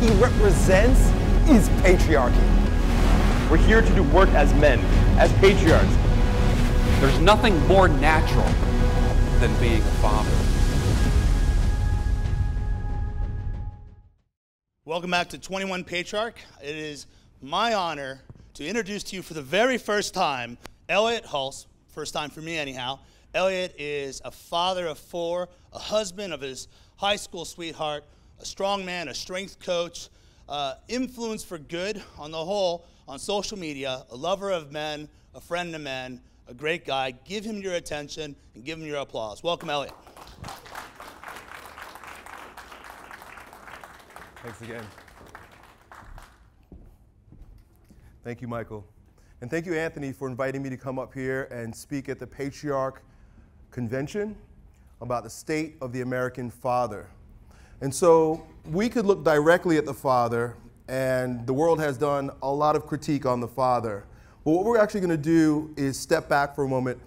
he represents is patriarchy. We're here to do work as men, as patriarchs. There's nothing more natural than being a father. Welcome back to 21 Patriarch. It is my honor to introduce to you for the very first time, Elliott Hulse, first time for me anyhow. Elliott is a father of four, a husband of his high school sweetheart, a strong man, a strength coach, influence for good on the whole on social media, a lover of men, a friend of men, a great guy. Give him your attention and give him your applause. Welcome, Elliott. Thanks again. Thank you, Michael. And thank you, Anthony, for inviting me to come up here and speak at the Patriarch Convention about the state of the American father. And so we could look directly at the father, and the world has done a lot of critique on the father. But what we're actually going to do is step back for a moment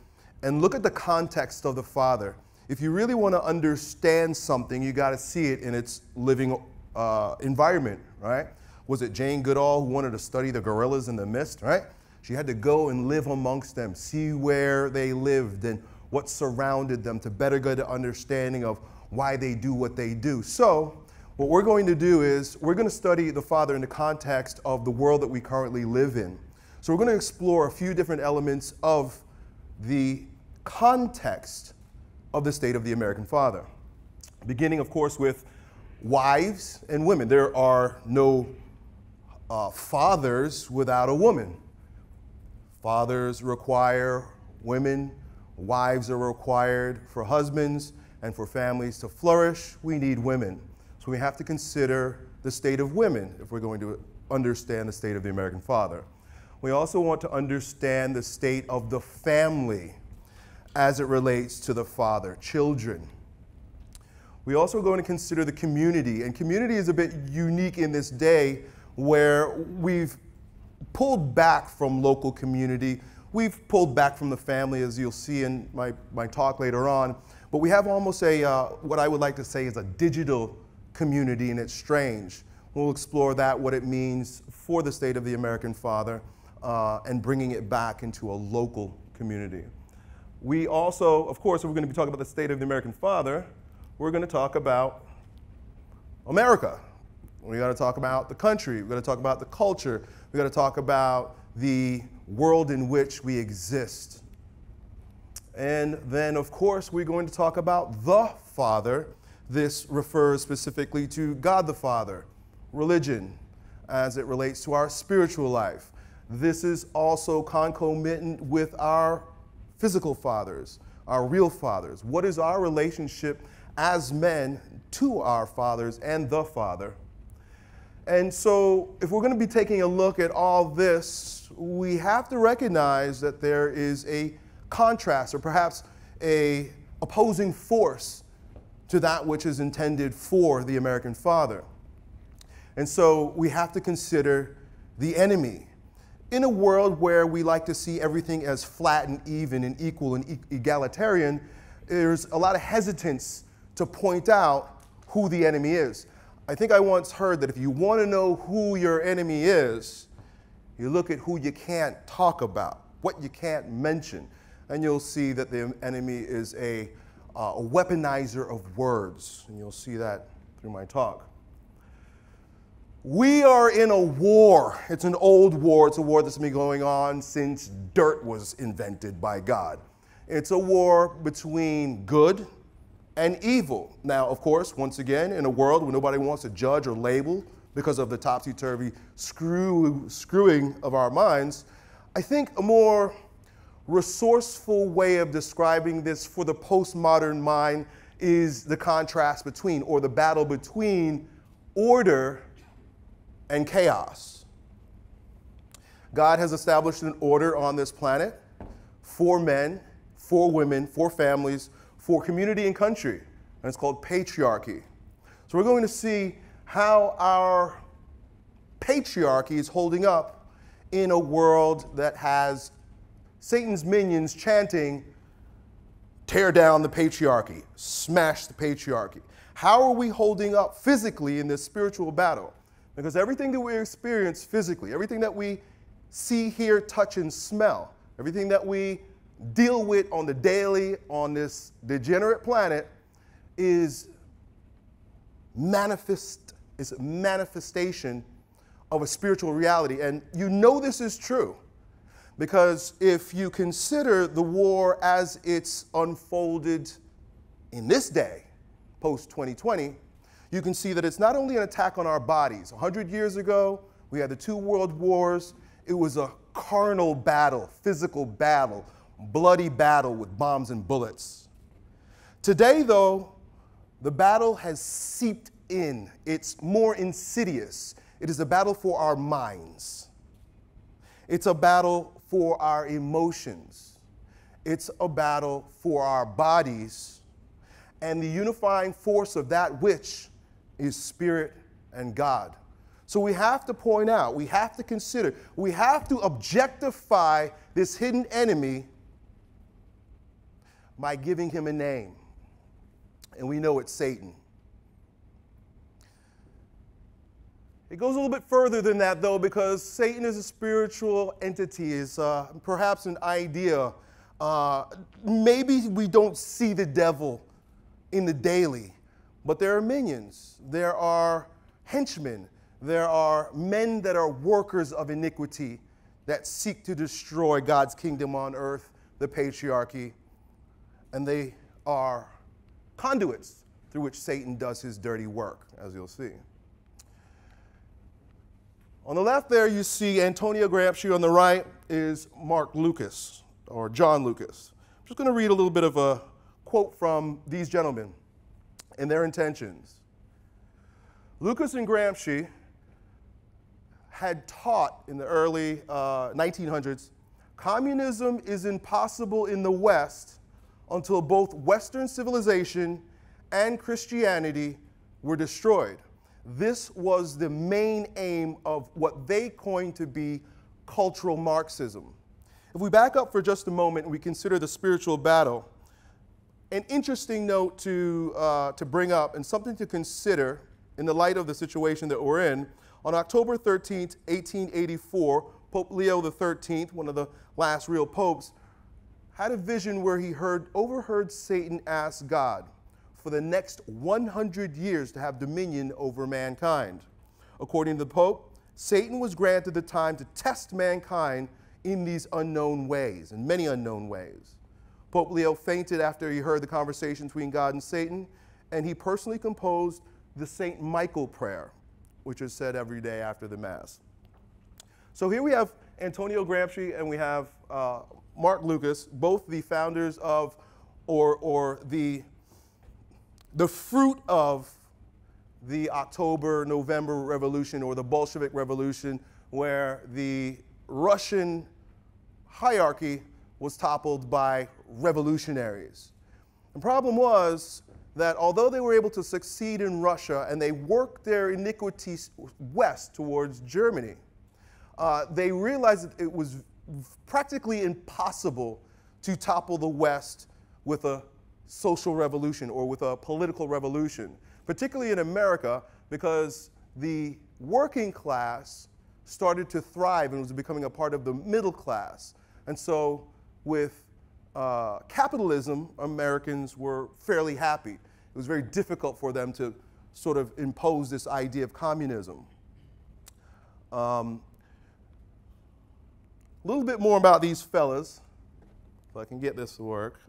and look at the context of the father. If you really want to understand something, you got to see it in its living environment, right? Was it Jane Goodall who wanted to study the gorillas in the mist, right? She had to go and live amongst them, see where they lived and what surrounded them to better get an understanding of why they do what they do. So what we're going to do is we're going to study the father in the context of the world that we currently live in. So we're going to explore a few different elements of the context of the state of the American father, beginning, of course, with wives and women. There are no fathers without a woman. Fathers require women. Wives are required for husbands. And for families to flourish, we need women. So we have to consider the state of women if we're going to understand the state of the American father. We also want to understand the state of the family as it relates to the father, children. We also are going to consider the community. And community is a bit unique in this day where we've pulled back from local community. We've pulled back from the family, as you'll see in my talk later on. But we have almost a, what I would like to say is a digital community, and it's strange. We'll explore that, what it means for the state of the American father, and bringing it back into a local community. We also, of course, if we're going to be talking about the state of the American father, we're going to talk about America. We've got to talk about the country. We've got to talk about the culture. We've got to talk about the world in which we exist. And then, of course, we're going to talk about the Father. This refers specifically to God the Father, religion, as it relates to our spiritual life. This is also concomitant with our physical fathers, our real fathers. What is our relationship as men to our fathers and the Father? And so, if we're going to be taking a look at all this, we have to recognize that there is a contrast, or perhaps a opposing force to that which is intended for the American father. And so we have to consider the enemy. In a world where we like to see everything as flat and even and equal and egalitarian, there's a lot of hesitance to point out who the enemy is. I think I once heard that if you want to know who your enemy is, you look at who you can't talk about, what you can't mention. And you'll see that the enemy is a weaponizer of words. And you'll see that through my talk. We are in a war. It's an old war. It's a war that's been going on since dirt was invented by God. It's a war between good and evil. Now, of course, once again, in a world where nobody wants to judge or label because of the topsy-turvy screwing of our minds, I think a more resourceful way of describing this for the postmodern mind is the contrast between, or the battle between, order and chaos. God has established an order on this planet for men, for women, for families, for community and country, and it's called patriarchy. So we're going to see how our patriarchy is holding up in a world that has Satan's minions chanting, tear down the patriarchy, smash the patriarchy. How are we holding up physically in this spiritual battle? Because everything that we experience physically, everything that we see, hear, touch, and smell, everything that we deal with on the daily on this degenerate planet is a manifestation of a spiritual reality. And you know this is true because if you consider the war as it's unfolded in this day, post-2020, you can see that it's not only an attack on our bodies. 100 years ago, we had the 2 world wars. It was a carnal battle, physical battle, bloody battle with bombs and bullets. Today, though, the battle has seeped in. It's more insidious. It is a battle for our minds. It's a battle for our emotions. It's a battle for our bodies and the unifying force of that which is spirit and God. So we have to point out, we have to consider, we have to objectify this hidden enemy by giving him a name. And we know it's Satan. It goes a little bit further than that, though, because Satan is a spiritual entity, is perhaps an idea. Maybe we don't see the devil in the daily, but there are minions, there are henchmen, there are men that are workers of iniquity that seek to destroy God's kingdom on earth, the patriarchy, and they are conduits through which Satan does his dirty work, as you'll see. On the left there, you see Antonio Gramsci. On the right is Mark Lucas, or John Lucas. I'm just going to read a little bit of a quote from these gentlemen and their intentions. Lucas and Gramsci had taught in the early 1900s, communism is impossible in the West until both Western civilization and Christianity were destroyed. This was the main aim of what they coined to be cultural Marxism. If we back up for just a moment and we consider the spiritual battle, an interesting note to bring up and something to consider in the light of the situation that we're in, on October 13th, 1884, Pope Leo XIII, one of the last real popes, had a vision where he overheard Satan ask God for the next 100 years to have dominion over mankind. According to the Pope, Satan was granted the time to test mankind in these unknown ways, in many unknown ways. Pope Leo fainted after he heard the conversation between God and Satan, and he personally composed the Saint Michael prayer, which is said every day after the Mass. So here we have Antonio Gramsci and we have Mark Lucas, both the founders of, or the fruit of the October, November Revolution or the Bolshevik Revolution, where the Russian hierarchy was toppled by revolutionaries. The problem was that although they were able to succeed in Russia and they worked their iniquities west towards Germany, they realized that it was practically impossible to topple the West with a social revolution or with a political revolution, particularly in America, because the working class started to thrive and was becoming a part of the middle class. And so with capitalism, Americans were fairly happy. It was very difficult for them to sort of impose this idea of communism. A little bit more about these fellas, if I can get this to work.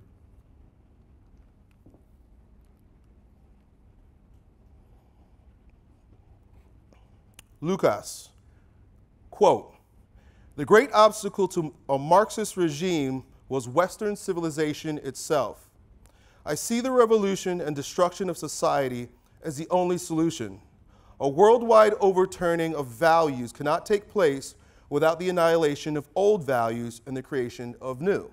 Lucas, quote, the great obstacle to a Marxist regime was Western civilization itself. I see the revolution and destruction of society as the only solution. A worldwide overturning of values cannot take place without the annihilation of old values and the creation of new.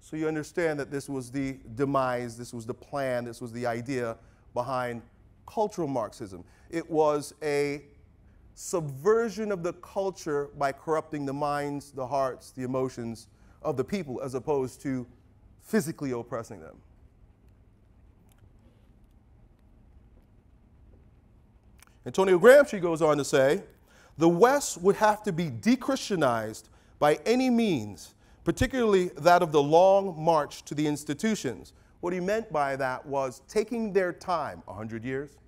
So you understand that this was the demise, this was the plan, this was the idea behind cultural Marxism. It was a subversion of the culture by corrupting the minds, the hearts, the emotions of the people as opposed to physically oppressing them. Antonio Gramsci goes on to say, The West would have to be de-Christianized by any means, particularly that of the long march to the institutions. What he meant by that was taking their time, 100 years,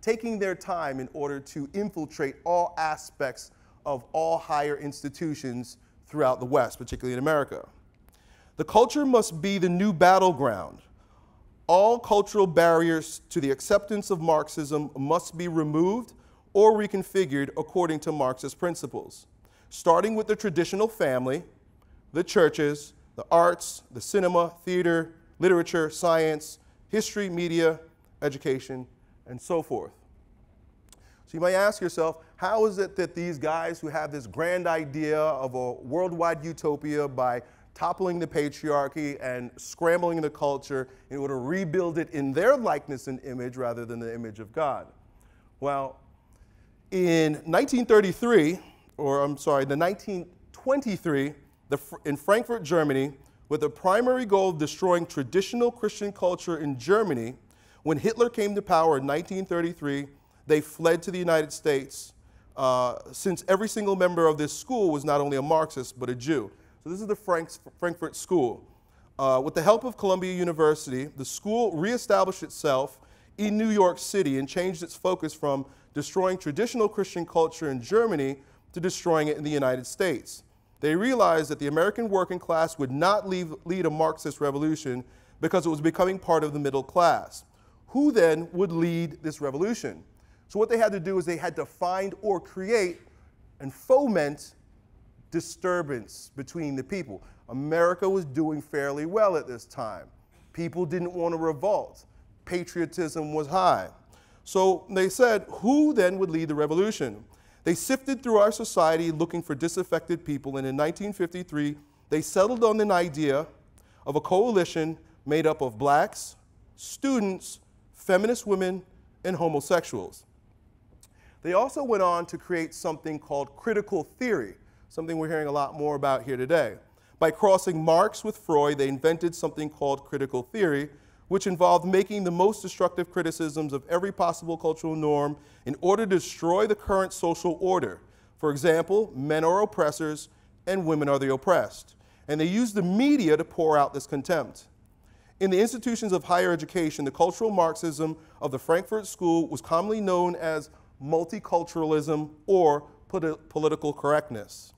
taking their time in order to infiltrate all aspects of all higher institutions throughout the West, particularly in America. The culture must be the new battleground. All cultural barriers to the acceptance of Marxism must be removed or reconfigured according to Marxist principles, starting with the traditional family, the churches, the arts, the cinema, theater, literature, science, history, media, education, and so forth. So you might ask yourself, how is it that these guys who have this grand idea of a worldwide utopia by toppling the patriarchy and scrambling the culture in order to rebuild it in their likeness and image rather than the image of God? Well, in 1923, in Frankfurt, Germany, with the primary goal of destroying traditional Christian culture in Germany, when Hitler came to power in 1933, they fled to the United States, since every single member of this school was not only a Marxist, but a Jew. So this is the Frankfurt School. With the help of Columbia University, the school reestablished itself in New York City and changed its focus from destroying traditional Christian culture in Germany to destroying it in the United States. They realized that the American working class would not lead a Marxist revolution because it was becoming part of the middle class. Who then would lead this revolution? So what they had to do is they had to find or create and foment disturbance between the people. America was doing fairly well at this time. People didn't want to revolt. Patriotism was high. So they said, who then would lead the revolution? They sifted through our society looking for disaffected people, and in 1953, they settled on an idea of a coalition made up of blacks, students, feminist women, and homosexuals. They also went on to create something called critical theory, something we're hearing a lot more about here today. By crossing Marx with Freud, they invented something called critical theory, which involved making the most destructive criticisms of every possible cultural norm in order to destroy the current social order. For example, men are oppressors and women are the oppressed. And they used the media to pour out this contempt. In the institutions of higher education, the cultural Marxism of the Frankfurt School was commonly known as multiculturalism or political correctness.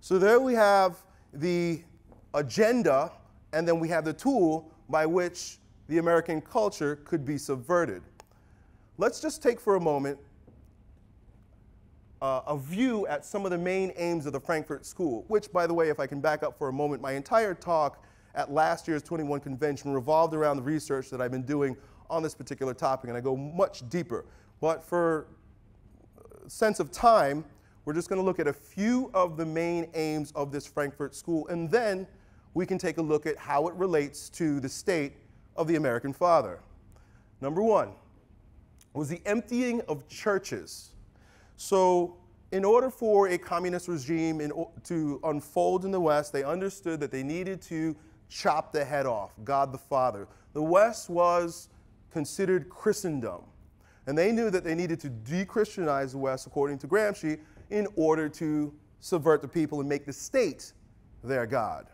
So there we have the agenda, and then we have the tool by which the American culture could be subverted. Let's just take for a moment a view at some of the main aims of the Frankfurt School, which, by the way, if I can back up for a moment, my entire talk at last year's 21 convention revolved around the research that I've been doing on this particular topic, and I go much deeper. But for sense of time, we're just going to look at a few of the main aims of this Frankfurt School, and then we can take a look at how it relates to the state of the American father. Number one was the emptying of churches. So in order for a communist regime to unfold in the West, they understood that they needed to chop the head off, God the Father. The West was considered Christendom, and they knew that they needed to de-Christianize the West, according to Gramsci, in order to subvert the people and make the state their God.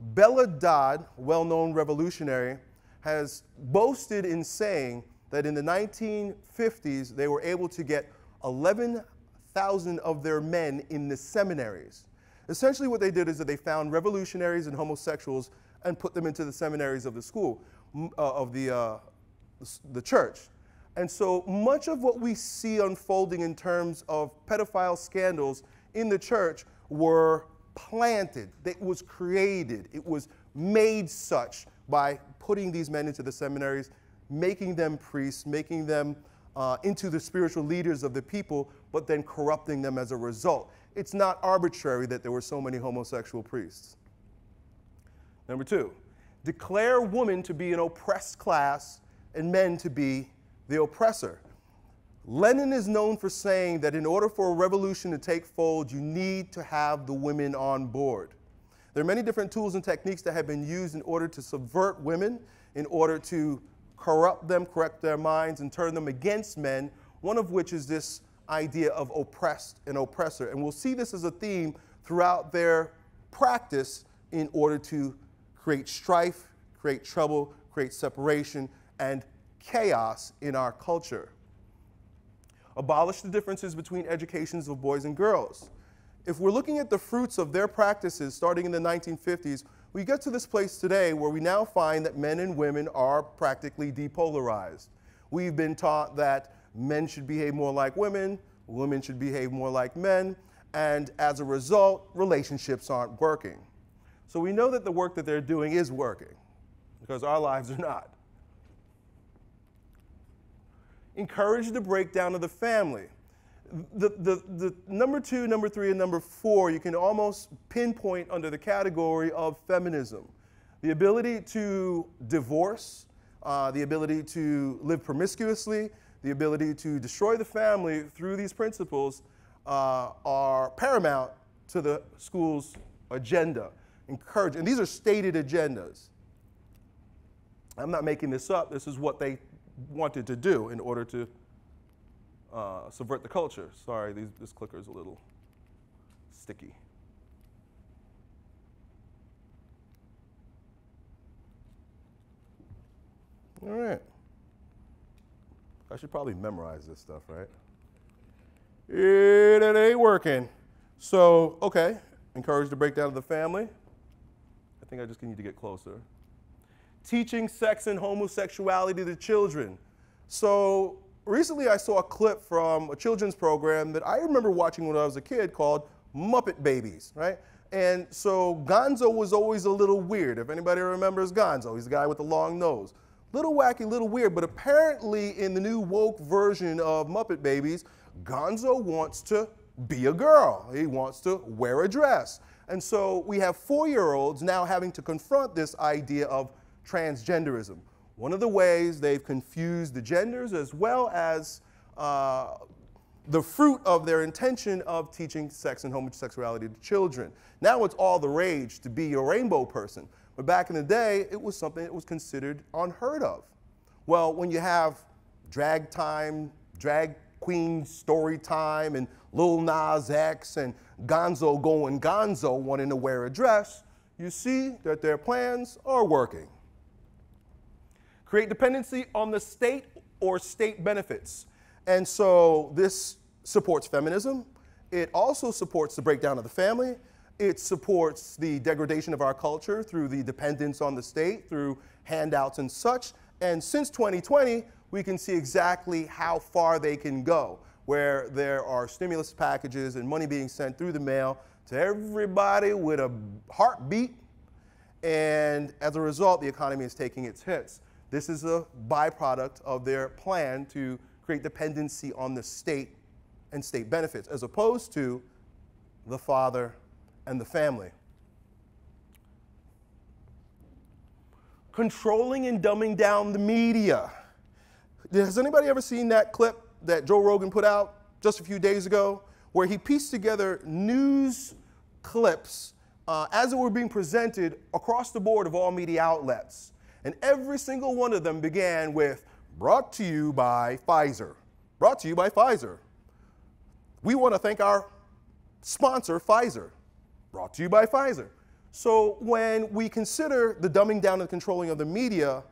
Bella Dodd, well-known revolutionary, has boasted in saying that in the 1950s, they were able to get 11,000 of their men in the seminaries. Essentially what they did is that they found revolutionaries and homosexuals and put them into the seminaries of the school, of the church. And so much of what we see unfolding in terms of pedophile scandals in the church were planted, that was created, it was made such by putting these men into the seminaries, making them priests, making them into the spiritual leaders of the people, but then corrupting them as a result. It's not arbitrary that there were so many homosexual priests. Number two, declare women to be an oppressed class and men to be the oppressor. Lenin is known for saying that in order for a revolution to take fold, you need to have the women on board. There are many different tools and techniques that have been used in order to subvert women, in order to corrupt them, correct their minds, and turn them against men, one of which is this idea of oppressed and oppressor. And we'll see this as a theme throughout their practice in order to create strife, create trouble, create separation, and chaos in our culture. Abolish the differences between educations of boys and girls. If we're looking at the fruits of their practices starting in the 1950s, we get to this place today where we now find that men and women are practically depolarized. We've been taught that men should behave more like women, women should behave more like men, and as a result, relationships aren't working. So we know that the work that they're doing is working, because our lives are not. Encourage the breakdown of the family. The number two, number three, and number four, you can almost pinpoint under the category of feminism. The ability to divorce, the ability to live promiscuously, the ability to destroy the family through these principles are paramount to the school's agenda. Encourage, and these are stated agendas. I'm not making this up. This is what they wanted to do in order to subvert the culture. Sorry, this clicker is a little sticky. All right. I should probably memorize this stuff, right? It ain't working. So, okay, encourage the breakdown of the family. I think I just need to get closer. Teaching sex and homosexuality to children. So, recently I saw a clip from a children's program that I remember watching when I was a kid called Muppet Babies, right? And so Gonzo was always a little weird. If anybody remembers Gonzo, he's the guy with the long nose. Little wacky, little weird, but apparently in the new woke version of Muppet Babies, Gonzo wants to be a girl. He wants to wear a dress. And so we have four-year-olds now having to confront this idea of transgenderism. One of the ways they've confused the genders as well as the fruit of their intention of teaching sex and homosexuality to children. Now it's all the rage to be a rainbow person. But back in the day, it was something that was considered unheard of. Well, when you have drag time, drag queen story time, and Lil Nas X and Gonzo going gonzo wanting to wear a dress, you see that their plans are working. Create dependency on the state or state benefits. And so this supports feminism. It also supports the breakdown of the family. It supports the degradation of our culture through the dependence on the state, through handouts and such. And since 2020, we can see exactly how far they can go, where there are stimulus packages and money being sent through the mail to everybody with a heartbeat. And as a result, the economy is taking its hits. This is a byproduct of their plan to create dependency on the state and state benefits, as opposed to the father and the family. Controlling and dumbing down the media. Has anybody ever seen that clip that Joe Rogan put out just a few days ago, where he pieced together news clips as it were being presented across the board of all media outlets? And every single one of them began with, brought to you by Pfizer. Brought to you by Pfizer. We want to thank our sponsor, Pfizer. Brought to you by Pfizer. So when we consider the dumbing down and controlling of the media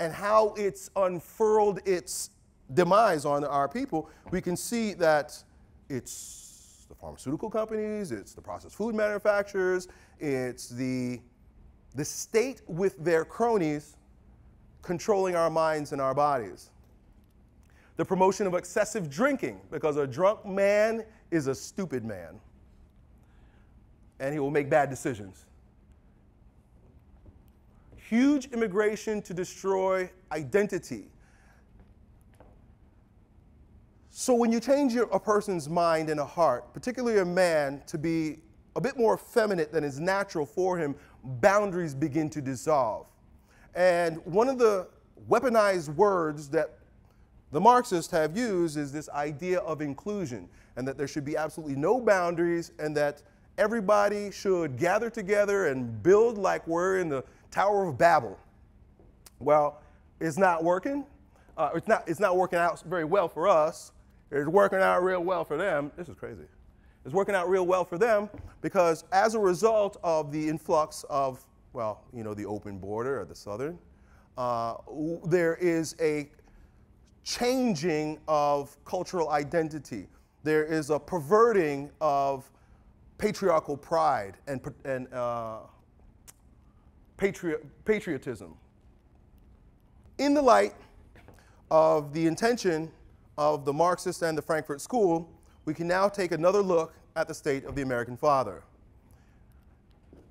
and how it's unfurled its demise on our people, we can see that it's the pharmaceutical companies, it's the processed food manufacturers, it's the state with their cronies controlling our minds and our bodies. The promotion of excessive drinking, because a drunk man is a stupid man, and he will make bad decisions. Huge immigration to destroy identity. So when you change a person's mind and a heart, particularly a man, to be a bit more effeminate than is natural for him, boundaries begin to dissolve. And one of the weaponized words that the Marxists have used is this idea of inclusion, and that there should be absolutely no boundaries, and that everybody should gather together and build like we're in the Tower of Babel. Well, it's not working. It's not working out very well for us. It's working out real well for them. This is crazy. It's working out real well for them because as a result of the influx of, well, you know, the open border or the southern, there is a changing of cultural identity. There is a perverting of patriarchal pride and patriotism. In the light of the intention of the Marxist and the Frankfurt School, we can now take another look at the state of the American father.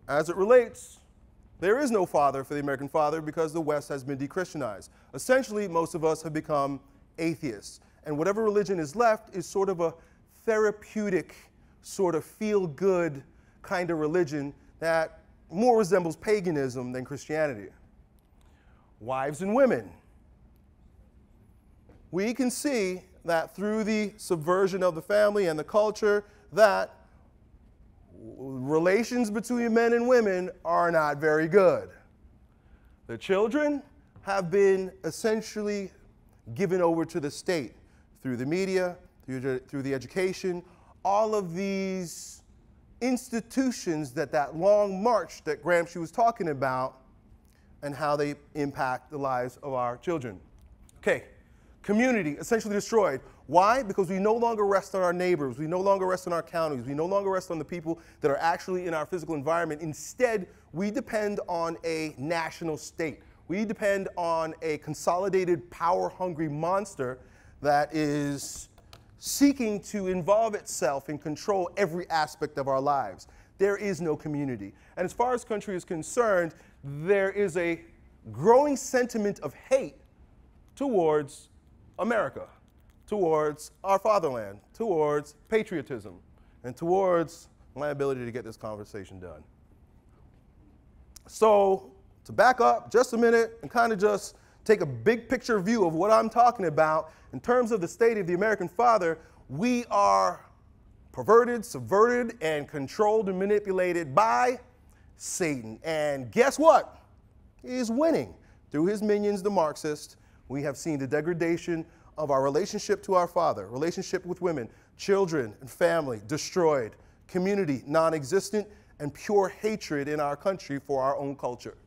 As it relates, there is no father for the American father because the West has been de-Christianized. Essentially, most of us have become atheists. And whatever religion is left is sort of a therapeutic, sort of feel-good kind of religion that more resembles paganism than Christianity. Wives and women. We can see that through the subversion of the family and the culture that relations between men and women are not very good. The children have been essentially given over to the state through the media, through the education, all of these institutions that long march that Gramsci was talking about and how they impact the lives of our children. Okay, community essentially destroyed. Why? Because we no longer rest on our neighbors, we no longer rest on our counties, we no longer rest on the people that are actually in our physical environment. Instead, we depend on a national state. We depend on a consolidated, power-hungry monster that is seeking to involve itself and control every aspect of our lives. There is no community. And as far as country is concerned, there is a growing sentiment of hate towards America, towards our fatherland, towards patriotism, and towards my ability to get this conversation done. So to back up just a minute and kind of just take a big picture view of what I'm talking about in terms of the state of the American father, we are perverted, subverted, and controlled and manipulated by Satan. And guess what? He's winning. Through his minions, the Marxists, we have seen the degradation of our relationship to our father, relationship with women, children, and family destroyed, community non-existent, and pure hatred in our country for our own culture.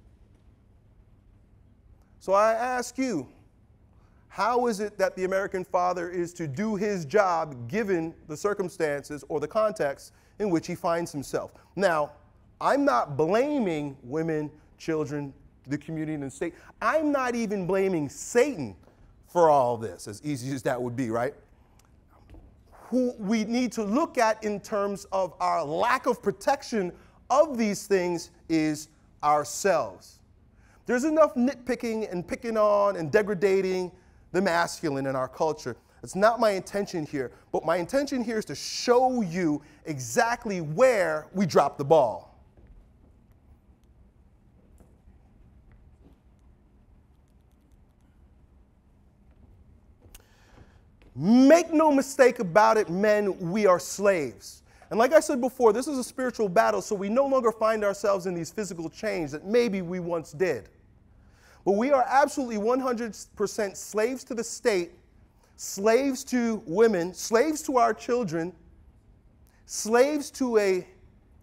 So I ask you, how is it that the American father is to do his job given the circumstances or the context in which he finds himself? Now, I'm not blaming women, children, the community, and the state. I'm not even blaming Satan for all this, as easy as that would be, right? Who we need to look at in terms of our lack of protection of these things is ourselves. There's enough nitpicking and picking on and degradating the masculine in our culture. It's not my intention here, but my intention here is to show you exactly where we dropped the ball. Make no mistake about it, men, we are slaves. And like I said before, this is a spiritual battle, so we no longer find ourselves in these physical chains that maybe we once did. But we are absolutely 100% slaves to the state, slaves to women, slaves to our children, slaves to an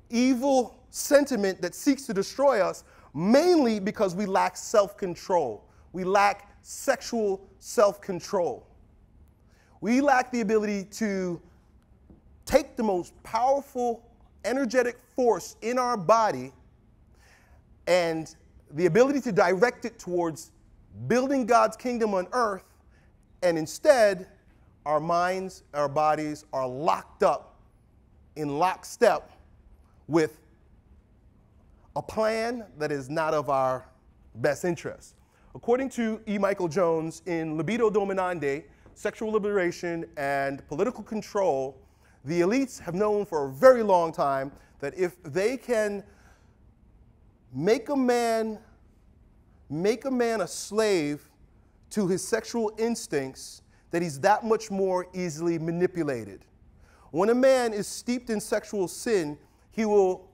evil sentiment that seeks to destroy us, mainly because we lack self-control. We lack sexual self-control. We lack the ability to take the most powerful, energetic force in our body and the ability to direct it towards building God's kingdom on earth, and instead, our minds, our bodies are locked up in lockstep with a plan that is not of our best interest. According to E. Michael Jones in Libido Dominandi, Sexual Liberation and Political Control, the elites have known for a very long time that if they can make a man a slave to his sexual instincts, that he's that much more easily manipulated. When a man is steeped in sexual sin, he will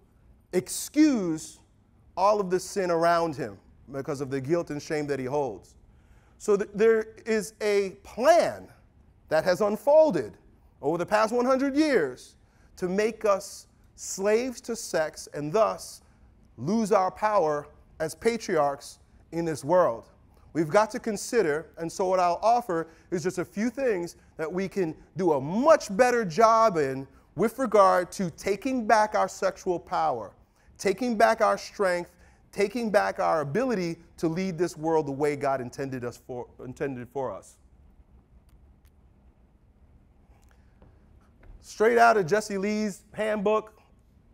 excuse all of the sin around him because of the guilt and shame that he holds. So there is a plan that has unfolded over the past 100 years to make us slaves to sex and thus lose our power as patriarchs in this world. We've got to consider, and so what I'll offer is just a few things that we can do a much better job in with regard to taking back our sexual power, taking back our strength, taking back our ability to lead this world the way God intended for us. Straight out of Jesse Lee's handbook,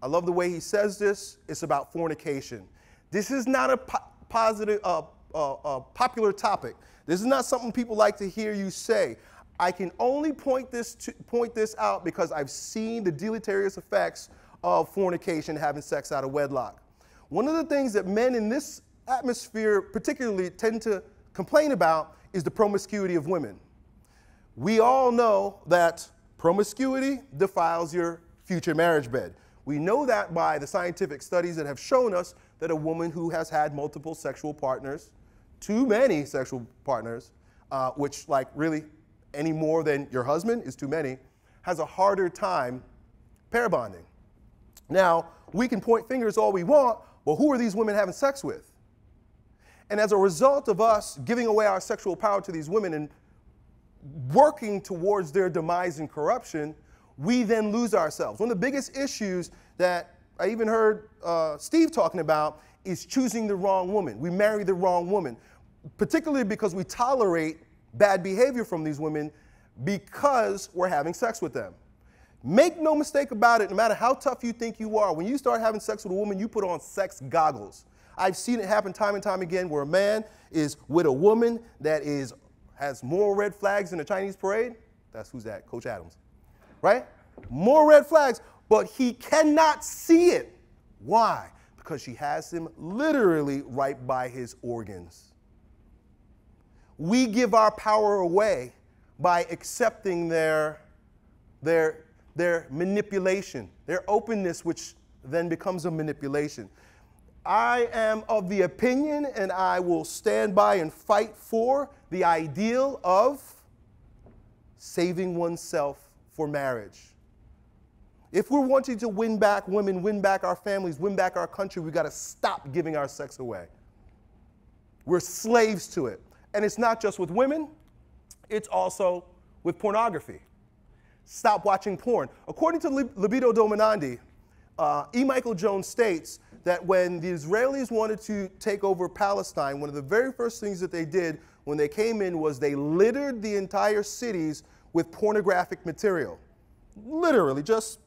I love the way he says this, it's about fornication. This is not a popular topic. This is not something people like to hear you say. I can only point this out because I've seen the deleterious effects of fornication, having sex out of wedlock. One of the things that men in this atmosphere particularly tend to complain about is the promiscuity of women. We all know that promiscuity defiles your future marriage bed. We know that by the scientific studies that have shown us that a woman who has had multiple sexual partners, too many sexual partners, which like really any more than your husband is too many, has a harder time pair bonding. Now, we can point fingers all we want, but who are these women having sex with? And as a result of us giving away our sexual power to these women and working towards their demise and corruption, we then lose ourselves. One of the biggest issues that I even heard Steve talking about is choosing the wrong woman. We marry the wrong woman, particularly because we tolerate bad behavior from these women because we're having sex with them. Make no mistake about it, no matter how tough you think you are, when you start having sex with a woman, you put on sex goggles. I've seen it happen time and time again where a man is with a woman that has more red flags than a Chinese parade. That's who's that? Coach Adams, right? More red flags, but he cannot see it. Why? Because she has him literally right by his organs. We give our power away by accepting their manipulation, their openness, which then becomes a manipulation. I am of the opinion, and I will stand by and fight for the ideal of saving oneself for marriage. If we're wanting to win back women, win back our families, win back our country, we've got to stop giving our sex away. We're slaves to it. And it's not just with women, it's also with pornography. Stop watching porn. According to Libido Dominandi, E. Michael Jones states that when the Israelis wanted to take over Palestine, one of the very first things that they did when they came in was they littered the entire cities with pornographic material. Literally, just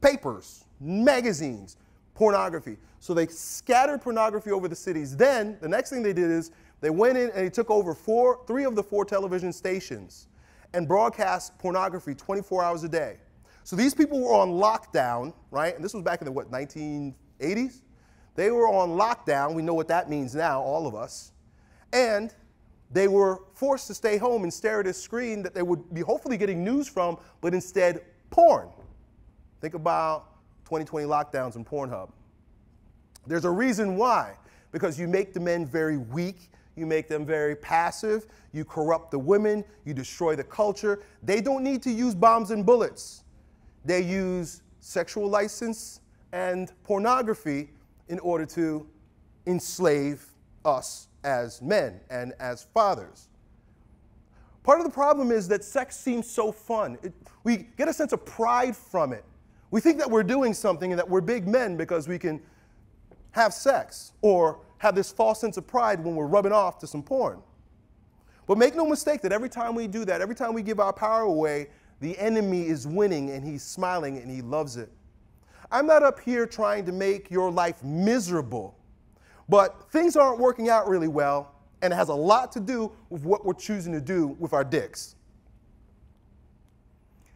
papers, magazines, pornography. So they scattered pornography over the cities. Then, the next thing they did is they went in and they took over three of the four television stations and broadcast pornography 24 hours a day. So these people were on lockdown, right? And this was back in the, what, 1980s? They were on lockdown. We know what that means now, all of us. And they were forced to stay home and stare at a screen that they would be hopefully getting news from, but instead, porn. Think about 2020 lockdowns and Pornhub. There's a reason why. Because you make the men very weak. You make them very passive. You corrupt the women. You destroy the culture. They don't need to use bombs and bullets. They use sexual license and pornography in order to enslave us as men and as fathers. Part of the problem is that sex seems so fun. We get a sense of pride from it. We think that we're doing something and that we're big men because we can have sex or have this false sense of pride when we're rubbing off to some porn. But make no mistake that every time we do that, every time we give our power away, the enemy is winning and he's smiling and he loves it. I'm not up here trying to make your life miserable, but things aren't working out really well, and it has a lot to do with what we're choosing to do with our dicks.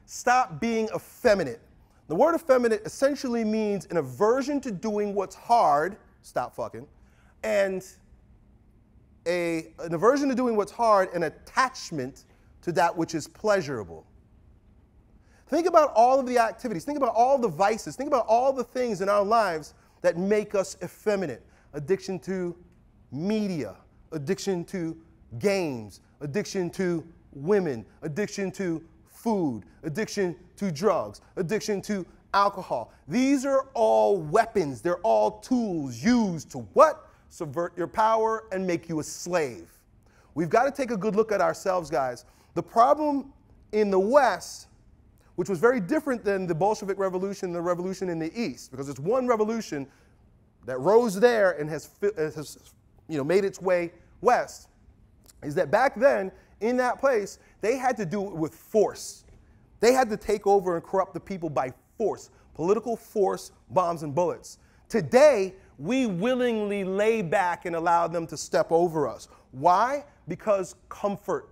Stop being effeminate. The word effeminate essentially means an aversion to doing what's hard, stop fucking, and an aversion to doing what's hard and attachment to that which is pleasurable. Think about all of the activities. Think about all the vices. Think about all the things in our lives that make us effeminate. Addiction to media, addiction to games, addiction to women, addiction to food, addiction to drugs, addiction to alcohol. These are all weapons. They're all tools used to what? Subvert your power and make you a slave. We've got to take a good look at ourselves, guys. The problem in the West, which was very different than the Bolshevik Revolution and the revolution in the East, because it's one revolution that rose there and has made its way west, is that back then, in that place, they had to do it with force. They had to take over and corrupt the people by force, political force, bombs and bullets. Today, we willingly lay back and allow them to step over us. Why? Because comfort.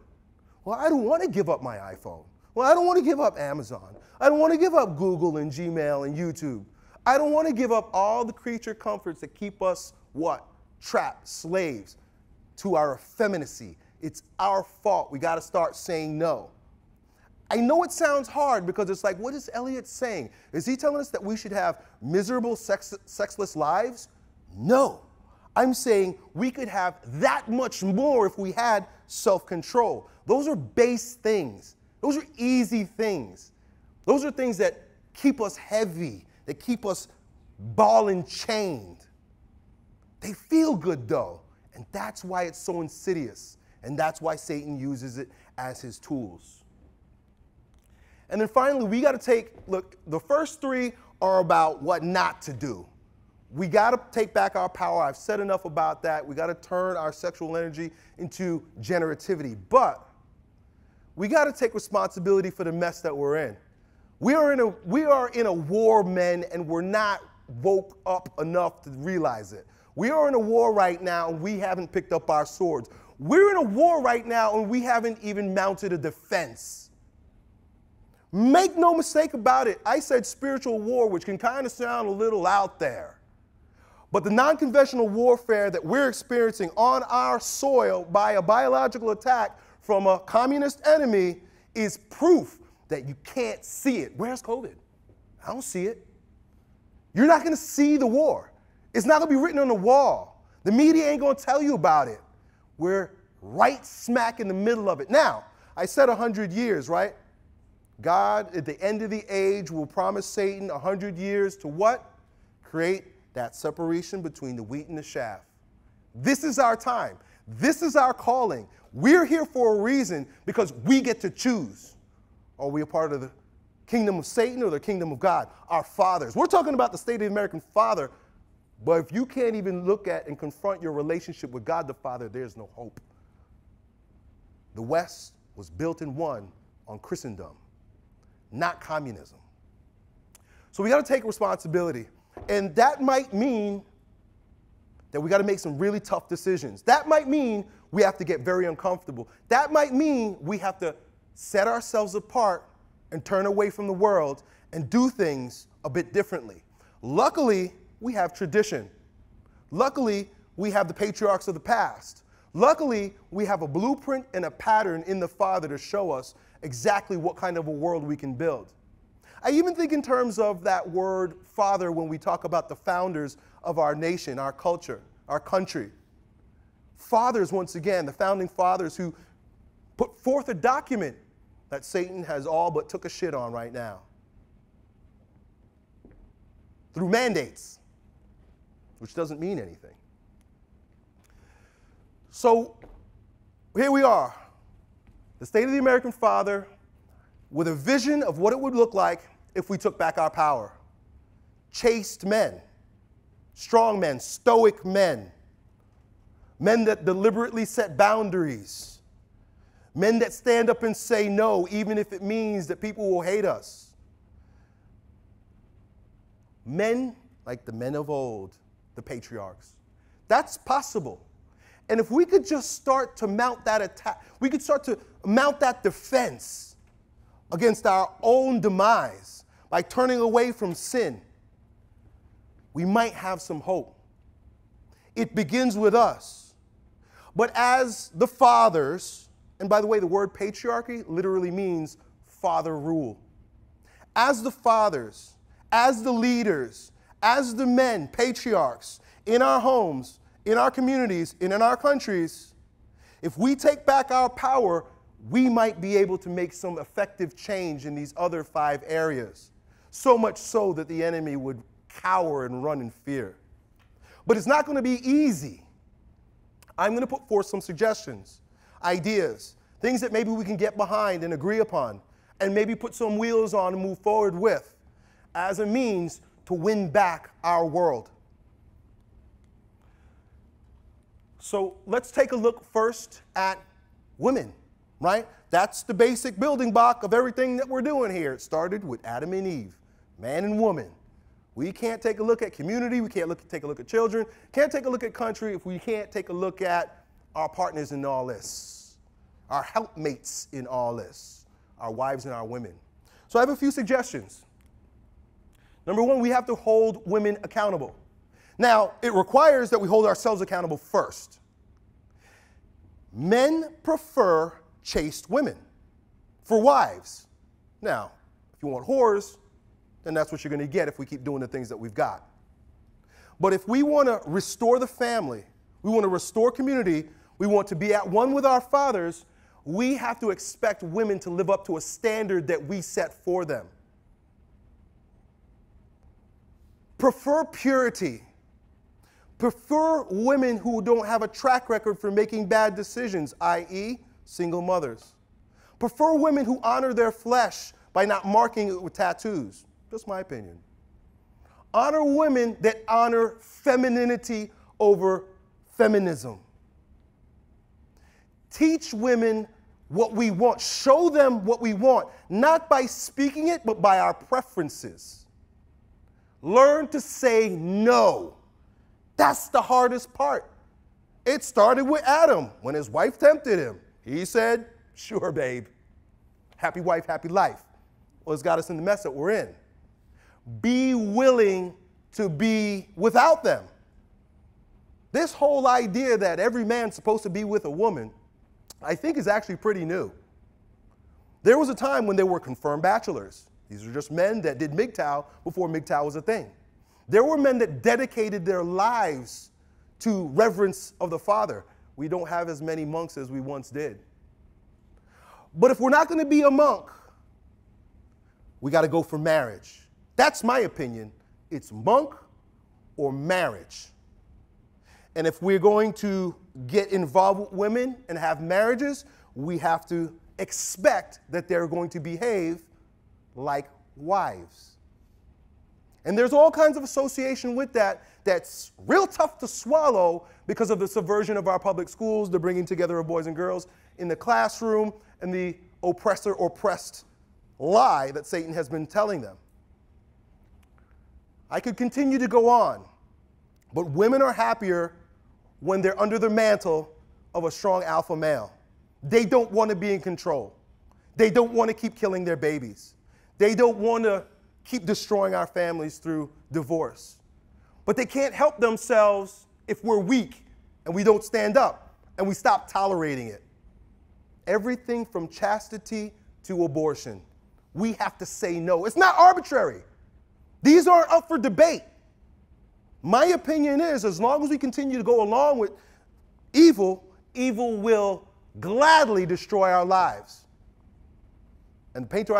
Well, I don't want to give up my iPhone. Well, I don't want to give up Amazon. I don't want to give up Google and Gmail and YouTube. I don't want to give up all the creature comforts that keep us what? Trapped, slaves to our effeminacy. It's our fault. We got to start saying no. I know it sounds hard because it's like, what is Elliott saying? Is he telling us that we should have miserable, sexless lives? No. I'm saying we could have that much more if we had self-control. Those are base things. Those are easy things. Those are things that keep us heavy, that keep us ball and chained. They feel good, though, and that's why it's so insidious, and that's why Satan uses it as his tools. And then finally, we got to take, look, the first three are about what not to do. We got to take back our power. I've said enough about that. We got to turn our sexual energy into generativity. But we got to take responsibility for the mess that we're in. We are in a war, men, and we're not woke up enough to realize it. We are in a war right now, and we haven't picked up our swords. We're in a war right now, and we haven't even mounted a defense. Make no mistake about it, I said spiritual war, which can kind of sound a little out there. But the non-conventional warfare that we're experiencing on our soil by a biological attack from a communist enemy is proof that you can't see it. Where's COVID? I don't see it. You're not going to see the war. It's not going to be written on the wall. The media ain't going to tell you about it. We're right smack in the middle of it. Now, I said 100 years, right? God, at the end of the age, will promise Satan 100 years to what? Create that separation between the wheat and the chaff. This is our time. This is our calling. We're here for a reason because we get to choose. Are we a part of the kingdom of Satan or the kingdom of God? Our fathers. We're talking about the state of the American father, but if you can't even look at and confront your relationship with God the Father, there's no hope. The West was built and won on Christendom, not communism. So we got to take responsibility. And that might mean that we got to make some really tough decisions. That might mean we have to get very uncomfortable. That might mean we have to set ourselves apart and turn away from the world and do things a bit differently. Luckily, we have tradition. Luckily, we have the patriarchs of the past. Luckily, we have a blueprint and a pattern in the Father to show us exactly what kind of a world we can build. I even think in terms of that word father when we talk about the founders of our nation, our culture, our country. Fathers, once again, the founding fathers who put forth a document that Satan has all but took a shit on right now. Through mandates, which doesn't mean anything. So here we are. The state of the American father with a vision of what it would look like if we took back our power. Chaste men, strong men, stoic men, men that deliberately set boundaries, men that stand up and say no, even if it means that people will hate us. Men like the men of old, the patriarchs. That's possible. And if we could just start to mount that attack, we could start to mount that defense against our own demise by turning away from sin, we might have some hope. It begins with us. But as the fathers, and by the way, the word patriarchy literally means father rule. As the fathers, as the leaders, as the men, patriarchs, in our homes, in our communities, and in our countries, if we take back our power, we might be able to make some effective change in these other five areas, so much so that the enemy would cower and run in fear. But it's not going to be easy. I'm going to put forth some suggestions, ideas, things that maybe we can get behind and agree upon, and maybe put some wheels on and move forward with as a means to win back our world. So let's take a look first at women, right? That's the basic building block of everything that we're doing here. It started with Adam and Eve, man and woman. We can't take a look at community, we can't take a look at children, can't take a look at country if we can't take a look at our partners in all this, our helpmates in all this, our wives and our women. So I have a few suggestions. Number one, we have to hold women accountable. Now, it requires that we hold ourselves accountable first. Men prefer chaste women for wives. Now, if you want whores, then that's what you're going to get if we keep doing the things that we've got. But if we want to restore the family, we want to restore community, we want to be at one with our fathers, we have to expect women to live up to a standard that we set for them. Prefer purity. Prefer women who don't have a track record for making bad decisions, i.e., single mothers. Prefer women who honor their flesh by not marking it with tattoos. That's my opinion. Honor women that honor femininity over feminism. Teach women what we want. Show them what we want, not by speaking it, but by our preferences. Learn to say no. That's the hardest part. It started with Adam when his wife tempted him. He said, sure, babe. Happy wife, happy life. Well, it's got us in the mess that we're in. Be willing to be without them. This whole idea that every man's supposed to be with a woman, I think is actually pretty new. There was a time when there were confirmed bachelors. These were just men that did MGTOW before MGTOW was a thing. There were men that dedicated their lives to reverence of the Father. We don't have as many monks as we once did. But if we're not going to be a monk, we got to go for marriage. That's my opinion. It's monk or marriage. And if we're going to get involved with women and have marriages, we have to expect that they're going to behave like wives. And there's all kinds of association with that that's real tough to swallow because of the subversion of our public schools, the bringing together of boys and girls in the classroom, and the oppressor-oppressed lie that Satan has been telling them. I could continue to go on, but women are happier when they're under the mantle of a strong alpha male. They don't want to be in control. They don't want to keep killing their babies. They don't want to keep destroying our families through divorce. But they can't help themselves if we're weak and we don't stand up and we stop tolerating it. Everything from chastity to abortion, we have to say no. It's not arbitrary. These aren't up for debate. My opinion is, as long as we continue to go along with evil, evil will gladly destroy our lives. And the picture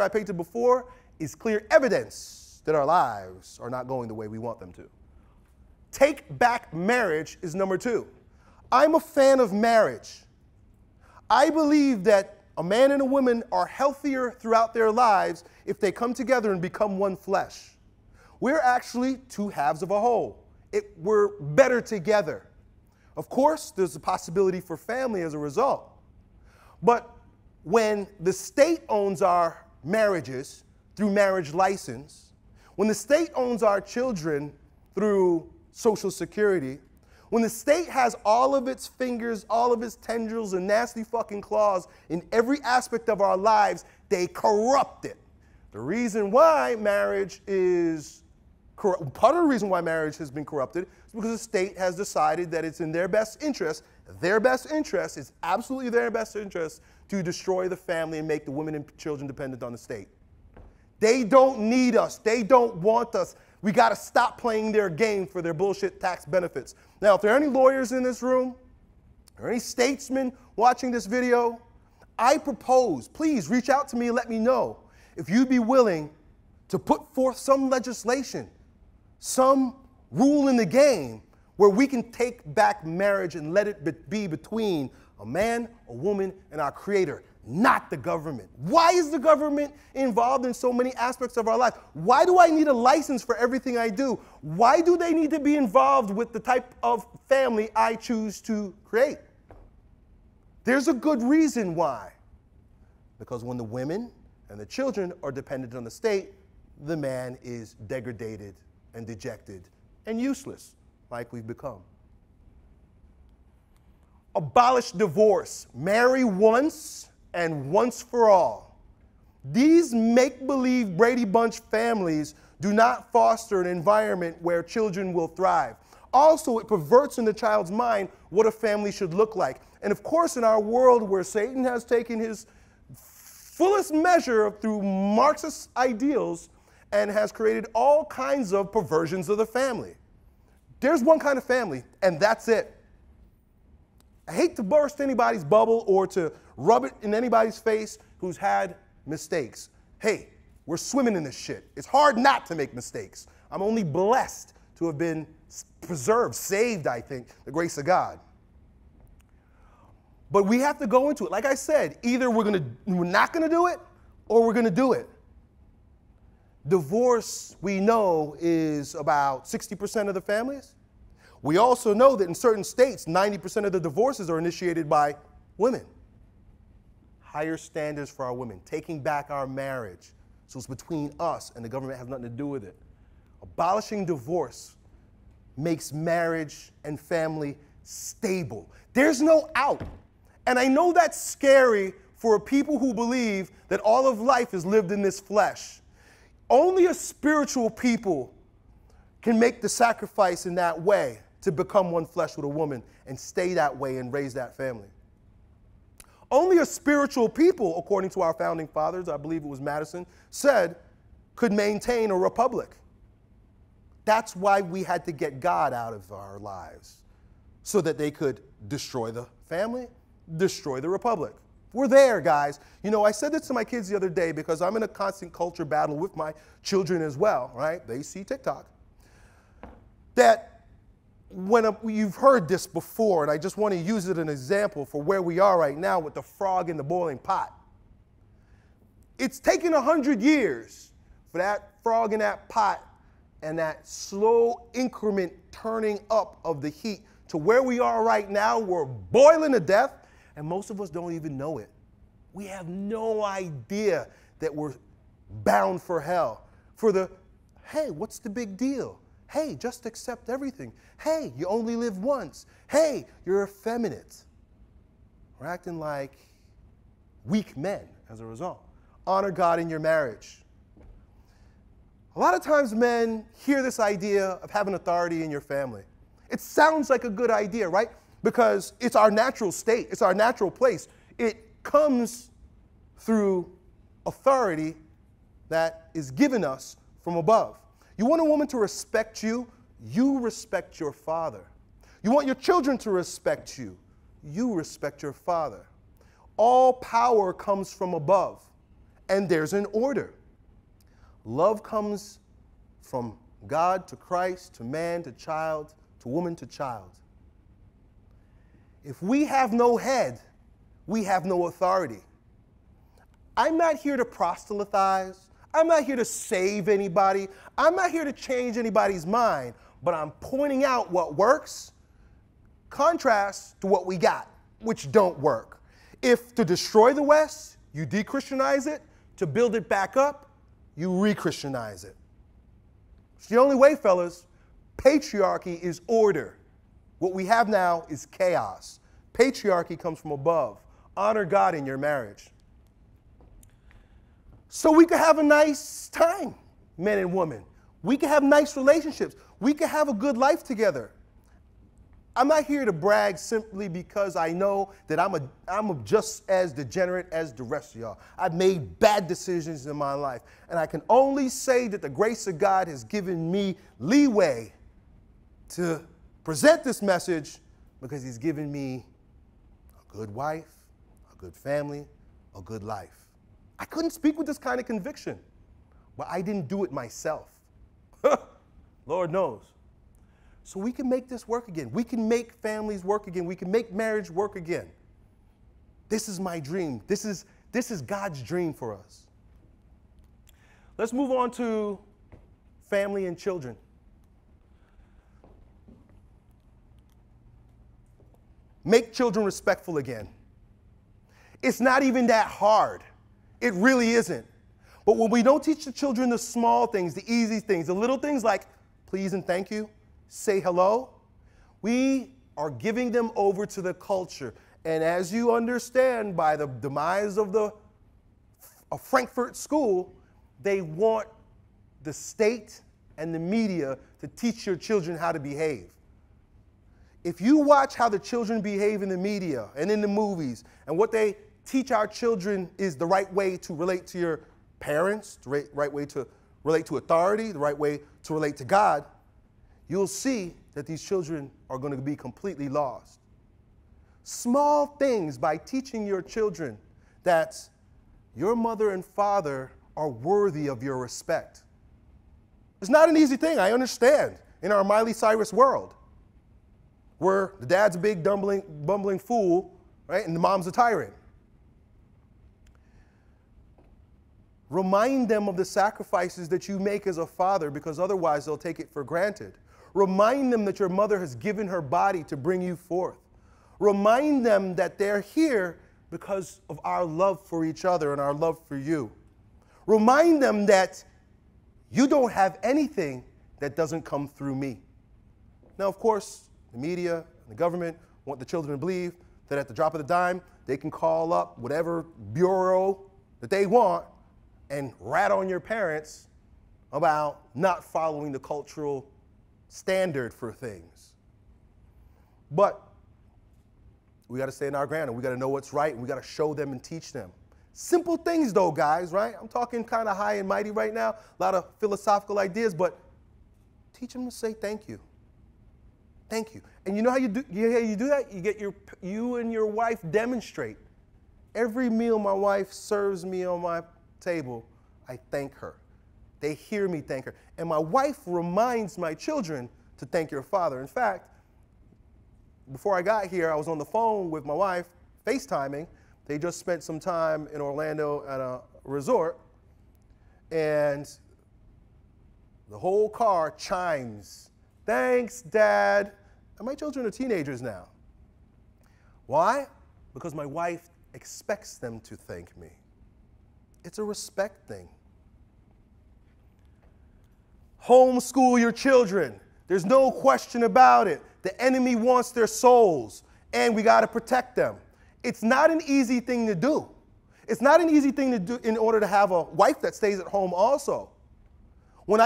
I painted before is clear evidence that our lives are not going the way we want them to. Take back marriage is number two. I'm a fan of marriage. I believe that a man and a woman are healthier throughout their lives if they come together and become one flesh. We're actually two halves of a whole. We're better together. Of course, there's a possibility for family as a result. But when the state owns our marriages through marriage license, when the state owns our children through Social Security, when the state has all of its fingers, all of its tendrils, and nasty fucking claws in every aspect of our lives, they corrupt it. The reason why marriage is corrupt, part of the reason why marriage has been corrupted is because the state has decided that it's in their best interest is absolutely their best interest to destroy the family and make the women and children dependent on the state. They don't need us. They don't want us. We got to stop playing their game for their bullshit tax benefits. Now, if there are any lawyers in this room, or any statesman watching this video, I propose, please reach out to me and let me know if you'd be willing to put forth some legislation, some rule in the game where we can take back marriage and let it be between a man, a woman, and our Creator, not the government. Why is the government involved in so many aspects of our life? Why do I need a license for everything I do? Why do they need to be involved with the type of family I choose to create? There's a good reason why. Because when the women and the children are dependent on the state, the man is degraded and dejected and useless, like we've become. Abolish divorce. Marry once and once for all. These make-believe Brady Bunch families do not foster an environment where children will thrive. Also, it perverts in the child's mind what a family should look like. And of course, in our world where Satan has taken his fullest measure through Marxist ideals and has created all kinds of perversions of the family. There's one kind of family, and that's it. I hate to burst anybody's bubble or to rub it in anybody's face who's had mistakes. Hey, we're swimming in this shit. It's hard not to make mistakes. I'm only blessed to have been preserved, saved, I think, the grace of God. But we have to go into it. Like I said, either we're not going to do it or we're going to do it. Divorce, we know, is about 60% of the families. We also know that in certain states, 90% of the divorces are initiated by women. Higher standards for our women, taking back our marriage. So it's between us and the government has nothing to do with it. Abolishing divorce makes marriage and family stable. There's no out. And I know that's scary for people who believe that all of life is lived in this flesh. Only a spiritual people can make the sacrifice in that way to become one flesh with a woman and stay that way and raise that family. Only a spiritual people, according to our founding fathers, I believe it was Madison, said, could maintain a republic. That's why we had to get God out of our lives, so that they could destroy the family, destroy the republic. We're there, guys. You know, I said this to my kids the other day because I'm in a constant culture battle with my children as well, right? They see TikTok. That you've heard this before, and I just want to use it as an example for where we are right now with the frog in the boiling pot. It's taken 100 years for that frog in that pot and that slow increment turning up of the heat to where we are right now. We're boiling to death, and most of us don't even know it. We have no idea that we're bound for hell. For the, hey, what's the big deal? Hey, just accept everything. Hey, you only live once. Hey, you're effeminate. We're acting like weak men as a result. Honor God in your marriage. A lot of times men hear this idea of having authority in your family. It sounds like a good idea, right? Because it's our natural state. It's our natural place. It comes through authority that is given us from above. You want a woman to respect you? You respect your father. You want your children to respect you? You respect your father. All power comes from above, and there's an order. Love comes from God to Christ, to man, to child, to woman, to child. If we have no head, we have no authority. I'm not here to proselytize. I'm not here to save anybody. I'm not here to change anybody's mind, but I'm pointing out what works, contrast to what we got, which don't work. If to destroy the West, you de-Christianize it, to build it back up, you re-Christianize it. It's the only way, fellas. Patriarchy is order. What we have now is chaos. Patriarchy comes from above. Honor God in your marriage. So we could have a nice time, men and women. We could have nice relationships. We could have a good life together. I'm not here to brag simply because I know that I'm just as degenerate as the rest of y'all. I've made bad decisions in my life, and I can only say that the grace of God has given me leeway to present this message because he's given me good wife, a good family, a good life. I couldn't speak with this kind of conviction, but I didn't do it myself. Lord knows. So we can make this work again. We can make families work again. We can make marriage work again. This is my dream. This is God's dream for us. Let's move on to family and children. Make children respectful again. It's not even that hard. It really isn't. But when we don't teach the children the small things, the easy things, the little things like please and thank you, say hello, we are giving them over to the culture. And as you understand by the demise of the Frankfurt School, they want the state and the media to teach your children how to behave. If you watch how the children behave in the media and in the movies, and what they teach our children is the right way to relate to your parents, the right way to relate to authority, the right way to relate to God, you'll see that these children are going to be completely lost. Small things by teaching your children that your mother and father are worthy of your respect. It's not an easy thing, I understand, in our Miley Cyrus world, where the dad's a big bumbling fool, right, and the mom's a tyrant. Remind them of the sacrifices that you make as a father, because otherwise they'll take it for granted. Remind them that your mother has given her body to bring you forth. Remind them that they're here because of our love for each other and our love for you. Remind them that you don't have anything that doesn't come through me. Now, of course, the media and the government want the children to believe that at the drop of the dime, they can call up whatever bureau that they want and rat on your parents about not following the cultural standard for things. But we gotta stay in our ground, and we gotta know what's right, and we gotta show them and teach them. Simple things though, guys, right? I'm talking kind of high and mighty right now, a lot of philosophical ideas, but teach them to say thank you. Thank you. And you know how you do that? You and your wife demonstrate. Every meal my wife serves me on my table, I thank her. They hear me thank her. And my wife reminds my children to thank your father. In fact, before I got here, I was on the phone with my wife, FaceTiming. They just spent some time in Orlando at a resort, and the whole car chimes, "Thanks, Dad." And my children are teenagers now. Why? Because my wife expects them to thank me. It's a respect thing. Homeschool your children. There's no question about it. The enemy wants their souls, and we got to protect them. It's not an easy thing to do. It's not an easy thing to do in order to have a wife that stays at home also. When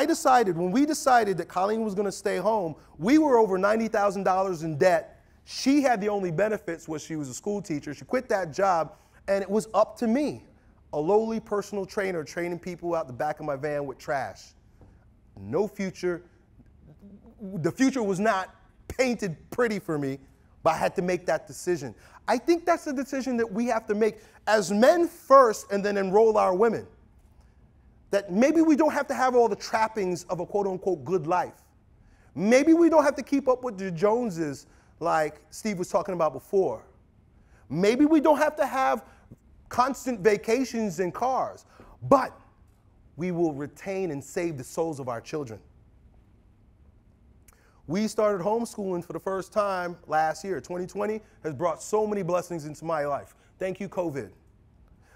we decided that Colleen was going to stay home, we were over $90,000 in debt. She had the only benefits was she was a school teacher. She quit that job, and it was up to me, a lowly personal trainer training people out the back of my van with trash. No future. The future was not painted pretty for me, but I had to make that decision. I think that's the decision that we have to make as men first, and then enroll our women. That maybe we don't have to have all the trappings of a quote-unquote good life. Maybe we don't have to keep up with the Joneses like Steve was talking about before. Maybe we don't have to have constant vacations and cars, but we will retain and save the souls of our children. We started homeschooling for the first time last year. 2020 has brought so many blessings into my life. Thank you, COVID.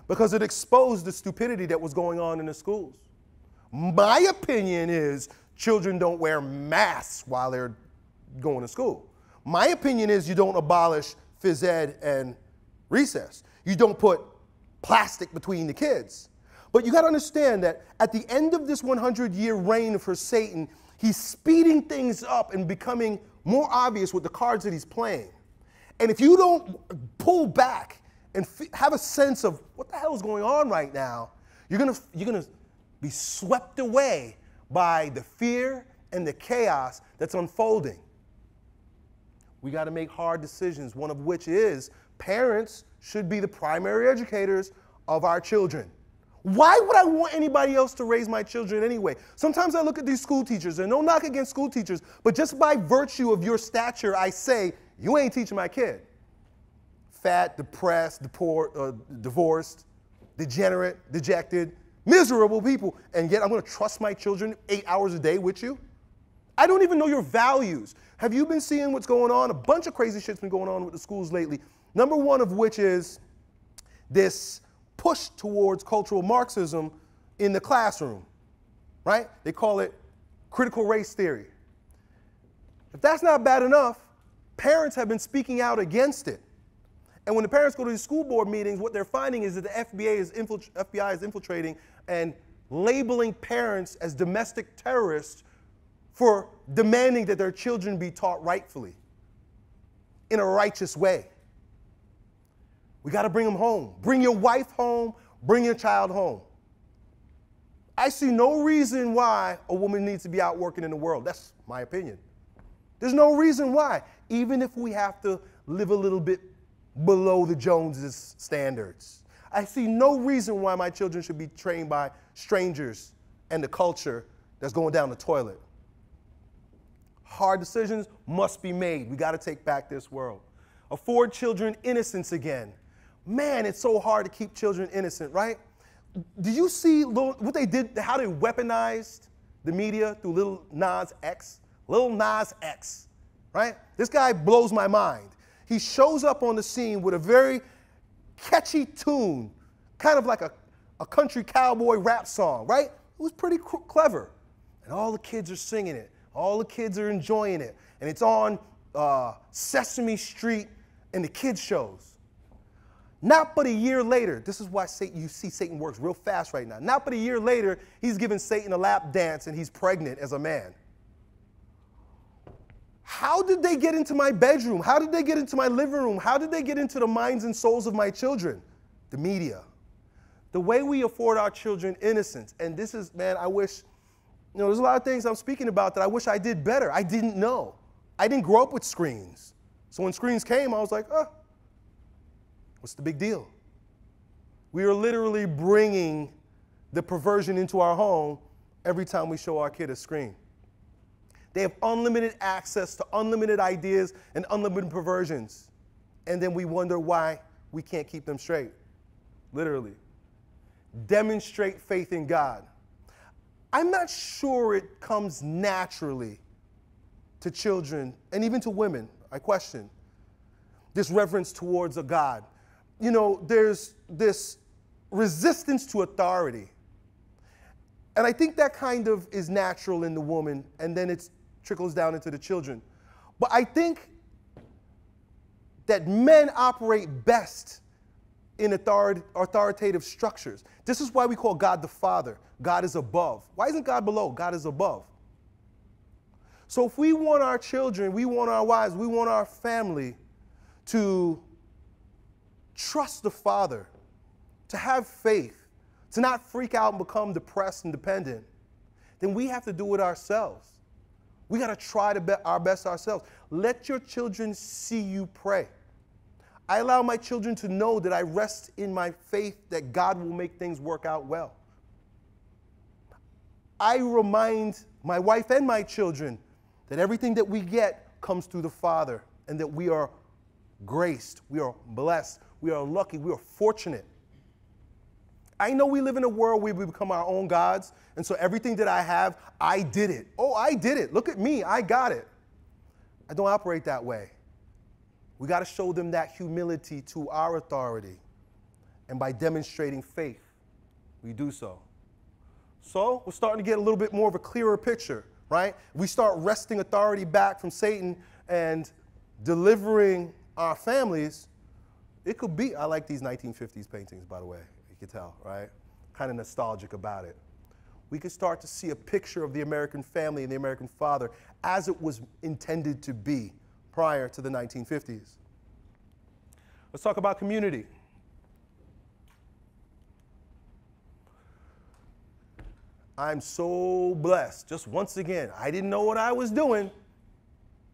Because it exposed the stupidity that was going on in the schools. My opinion is children don't wear masks while they're going to school. My opinion is you don't abolish phys ed and recess. You don't put plastic between the kids. But you got to understand that at the end of this 100-year reign for Satan, he's speeding things up and becoming more obvious with the cards that he's playing. And if you don't pull back and have a sense of what the hell is going on right now, you're gonna be swept away by the fear and the chaos that's unfolding. We got to make hard decisions, one of which is parents should be the primary educators of our children. Why would I want anybody else to raise my children anyway? Sometimes I look at these school teachers, and no knock against school teachers, but just by virtue of your stature, I say, you ain't teaching my kid. Fat, depressed, divorced, degenerate, dejected, miserable people, and yet I'm gonna trust my children 8 hours a day with you? I don't even know your values. Have you been seeing what's going on? A bunch of crazy shit's been going on with the schools lately. Number one of which is this push towards cultural Marxism in the classroom, right? They call it critical race theory. If that's not bad enough, parents have been speaking out against it. And when the parents go to these school board meetings, what they're finding is that the FBI is infiltrating and labeling parents as domestic terrorists for demanding that their children be taught rightfully, in a righteous way. We got to bring them home. Bring your wife home. Bring your child home. I see no reason why a woman needs to be out working in the world. That's my opinion. There's no reason why, even if we have to live a little bit below the Joneses' standards. I see no reason why my children should be trained by strangers and the culture that's going down the toilet. Hard decisions must be made. We got to take back this world. Afford children innocence again. Man, it's so hard to keep children innocent, right? Do you see what they did, how they weaponized the media through Lil Nas X? Lil Nas X, right? This guy blows my mind. He shows up on the scene with a very catchy tune, kind of like a country cowboy rap song, right? It was pretty clever. And all the kids are singing it. All the kids are enjoying it. And it's on Sesame Street and the kids shows. Not but a year later, this is why Satan, you see Satan works real fast right now. Not but a year later, he's giving Satan a lap dance and he's pregnant as a man. How did they get into my bedroom? How did they get into my living room? How did they get into the minds and souls of my children? The media. The way we afford our children innocence. And this is, man, I wish, you know, there's a lot of things I'm speaking about that I wish I did better. I didn't know. I didn't grow up with screens. So when screens came, I was like, oh, what's the big deal? We are literally bringing the perversion into our home every time we show our kid a screen. They have unlimited access to unlimited ideas and unlimited perversions. And then we wonder why we can't keep them straight, literally. Demonstrate faith in God. I'm not sure it comes naturally to children, and even to women, I question, this reverence towards a God. You know, there's this resistance to authority. And I think that kind of is natural in the woman, and then it trickles down into the children. But I think that men operate best in authoritative structures. This is why we call God the Father. God is above. Why isn't God below? God is above. So if we want our children, we want our wives, we want our family to trust the Father, to have faith, to not freak out and become depressed and dependent, then we have to do it ourselves. We gotta try to be our best ourselves. Let your children see you pray. I allow my children to know that I rest in my faith that God will make things work out well. I remind my wife and my children that everything that we get comes through the Father, and that we are graced, we are blessed, we are lucky, we are fortunate. I know we live in a world where we become our own gods, and so everything that I have, I did it. Oh, I did it. Look at me, I got it. I don't operate that way. We got to show them that humility to our authority, and by demonstrating faith, we do so. So we're starting to get a little bit more of a clearer picture, right? We start wresting authority back from Satan and delivering our families. It could be, I like these 1950s paintings, by the way, you can tell, right? Kind of nostalgic about it. We could start to see a picture of the American family and the American father as it was intended to be prior to the 1950s. Let's talk about community. I'm so blessed. Just once again, I didn't know what I was doing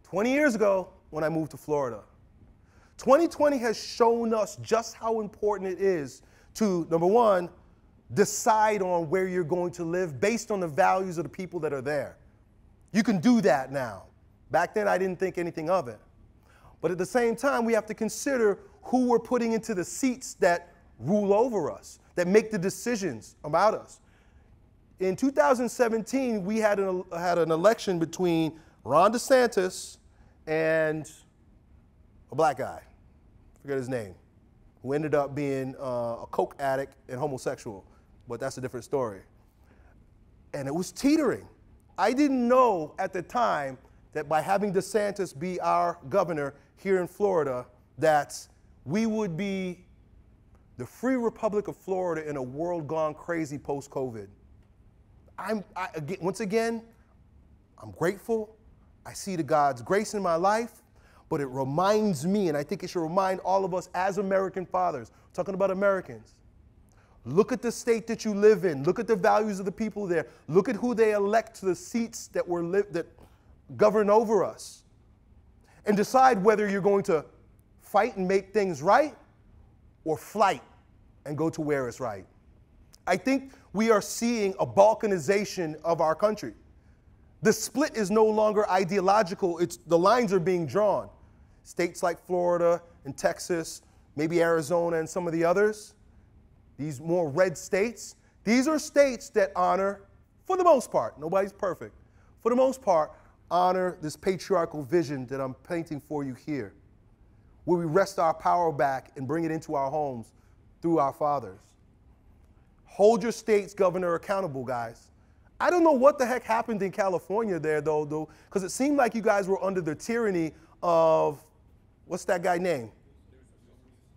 20 years ago when I moved to Florida. 2020 has shown us just how important it is to, number one, decide on where you're going to live based on the values of the people that are there. You can do that now. Back then, I didn't think anything of it. But at the same time, we have to consider who we're putting into the seats that rule over us, that make the decisions about us. In 2017, we had an election between Ron DeSantis and a black guy, I forget his name, who ended up being a coke addict and homosexual, but that's a different story. And it was teetering. I didn't know at the time that by having DeSantis be our governor here in Florida, that we would be the free Republic of Florida in a world gone crazy post-COVID. Once again, I'm grateful. I see the God's grace in my life, but it reminds me, and I think it should remind all of us as American fathers, talking about Americans, look at the state that you live in, look at the values of the people there, look at who they elect to the seats that, that govern over us, and decide whether you're going to fight and make things right or flight and go to where it's right. I think we are seeing a balkanization of our country. The split is no longer ideological, the lines are being drawn. States like Florida and Texas, maybe Arizona and some of the others, these more red states, these are states that honor, for the most part, nobody's perfect, for the most part, honor this patriarchal vision that I'm painting for you here, where we wrest our power back and bring it into our homes through our fathers. Hold your state's governor accountable, guys. I don't know what the heck happened in California there, though, because it seemed like you guys were under the tyranny of, what's that guy's name?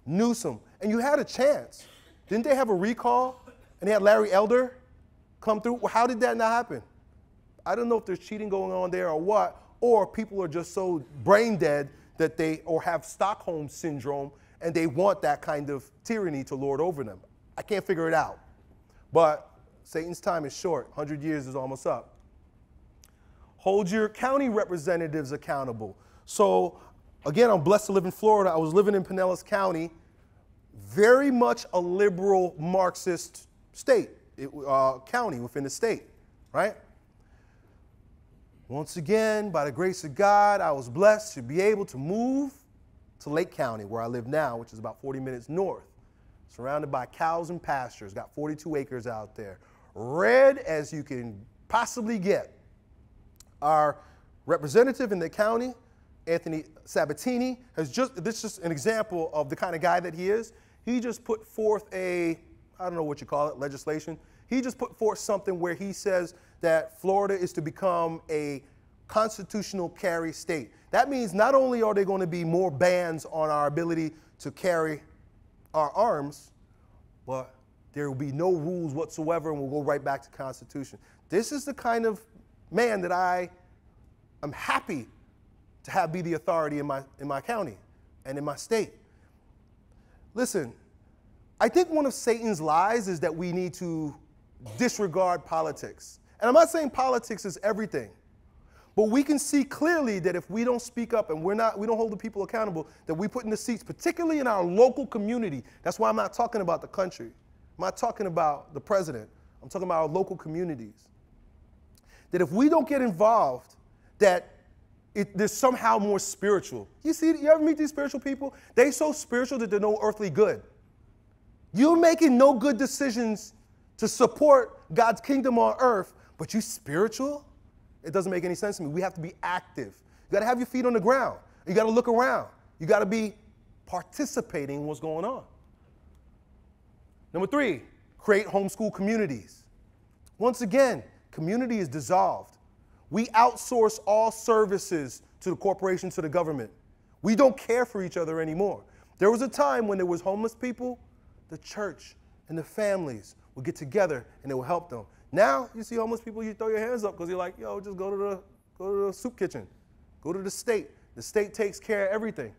Newsom. And you had a chance. Didn't they have a recall? And they had Larry Elder come through? Well, how did that not happen? I don't know if there's cheating going on there or what, or people are just so brain dead that they, or have Stockholm syndrome, and they want that kind of tyranny to lord over them. I can't figure it out. But Satan's time is short. 100 years is almost up. Hold your county representatives accountable. So again, I'm blessed to live in Florida. I was living in Pinellas County, very much a liberal Marxist state, county within the state, right? Once again, by the grace of God, I was blessed to be able to move to Lake County, where I live now, which is about 40 minutes north. Surrounded by cows and pastures, got 42 acres out there. Red as you can possibly get. Our representative in the county, Anthony Sabatini, has just, this is just an example of the kind of guy that he is. He just put forth a, I don't know what you call it, legislation. He just put forth something where he says that Florida is to become a constitutional carry state. That means not only are there going to be more bans on our ability to carry our arms, but there will be no rules whatsoever, and we'll go right back to the Constitution. This is the kind of man that I am happy to have be the authority in my county and in my state. Listen, I think one of Satan's lies is that we need to disregard politics. And I'm not saying politics is everything, but we can see clearly that if we don't speak up and we don't hold the people accountable that we put in the seats, particularly in our local community. That's why I'm not talking about the country. I'm not talking about the president. I'm talking about our local communities. That if we don't get involved, that they're somehow more spiritual. You see, you ever meet these spiritual people? They're so spiritual that they're no earthly good. You're making no good decisions to support God's kingdom on earth, but you're spiritual? It doesn't make any sense to me. We have to be active. You got to have your feet on the ground. You got to look around. You got to be participating in what's going on. Number three, create homeschool communities. Once again, community is dissolved. We outsource all services to the corporations, to the government. We don't care for each other anymore. There was a time when there was homeless people, the church and the families would get together and they would help them. Now, you see homeless people, you throw your hands up because you're like, yo, just go to the soup kitchen. Go to the state. The state takes care of everything.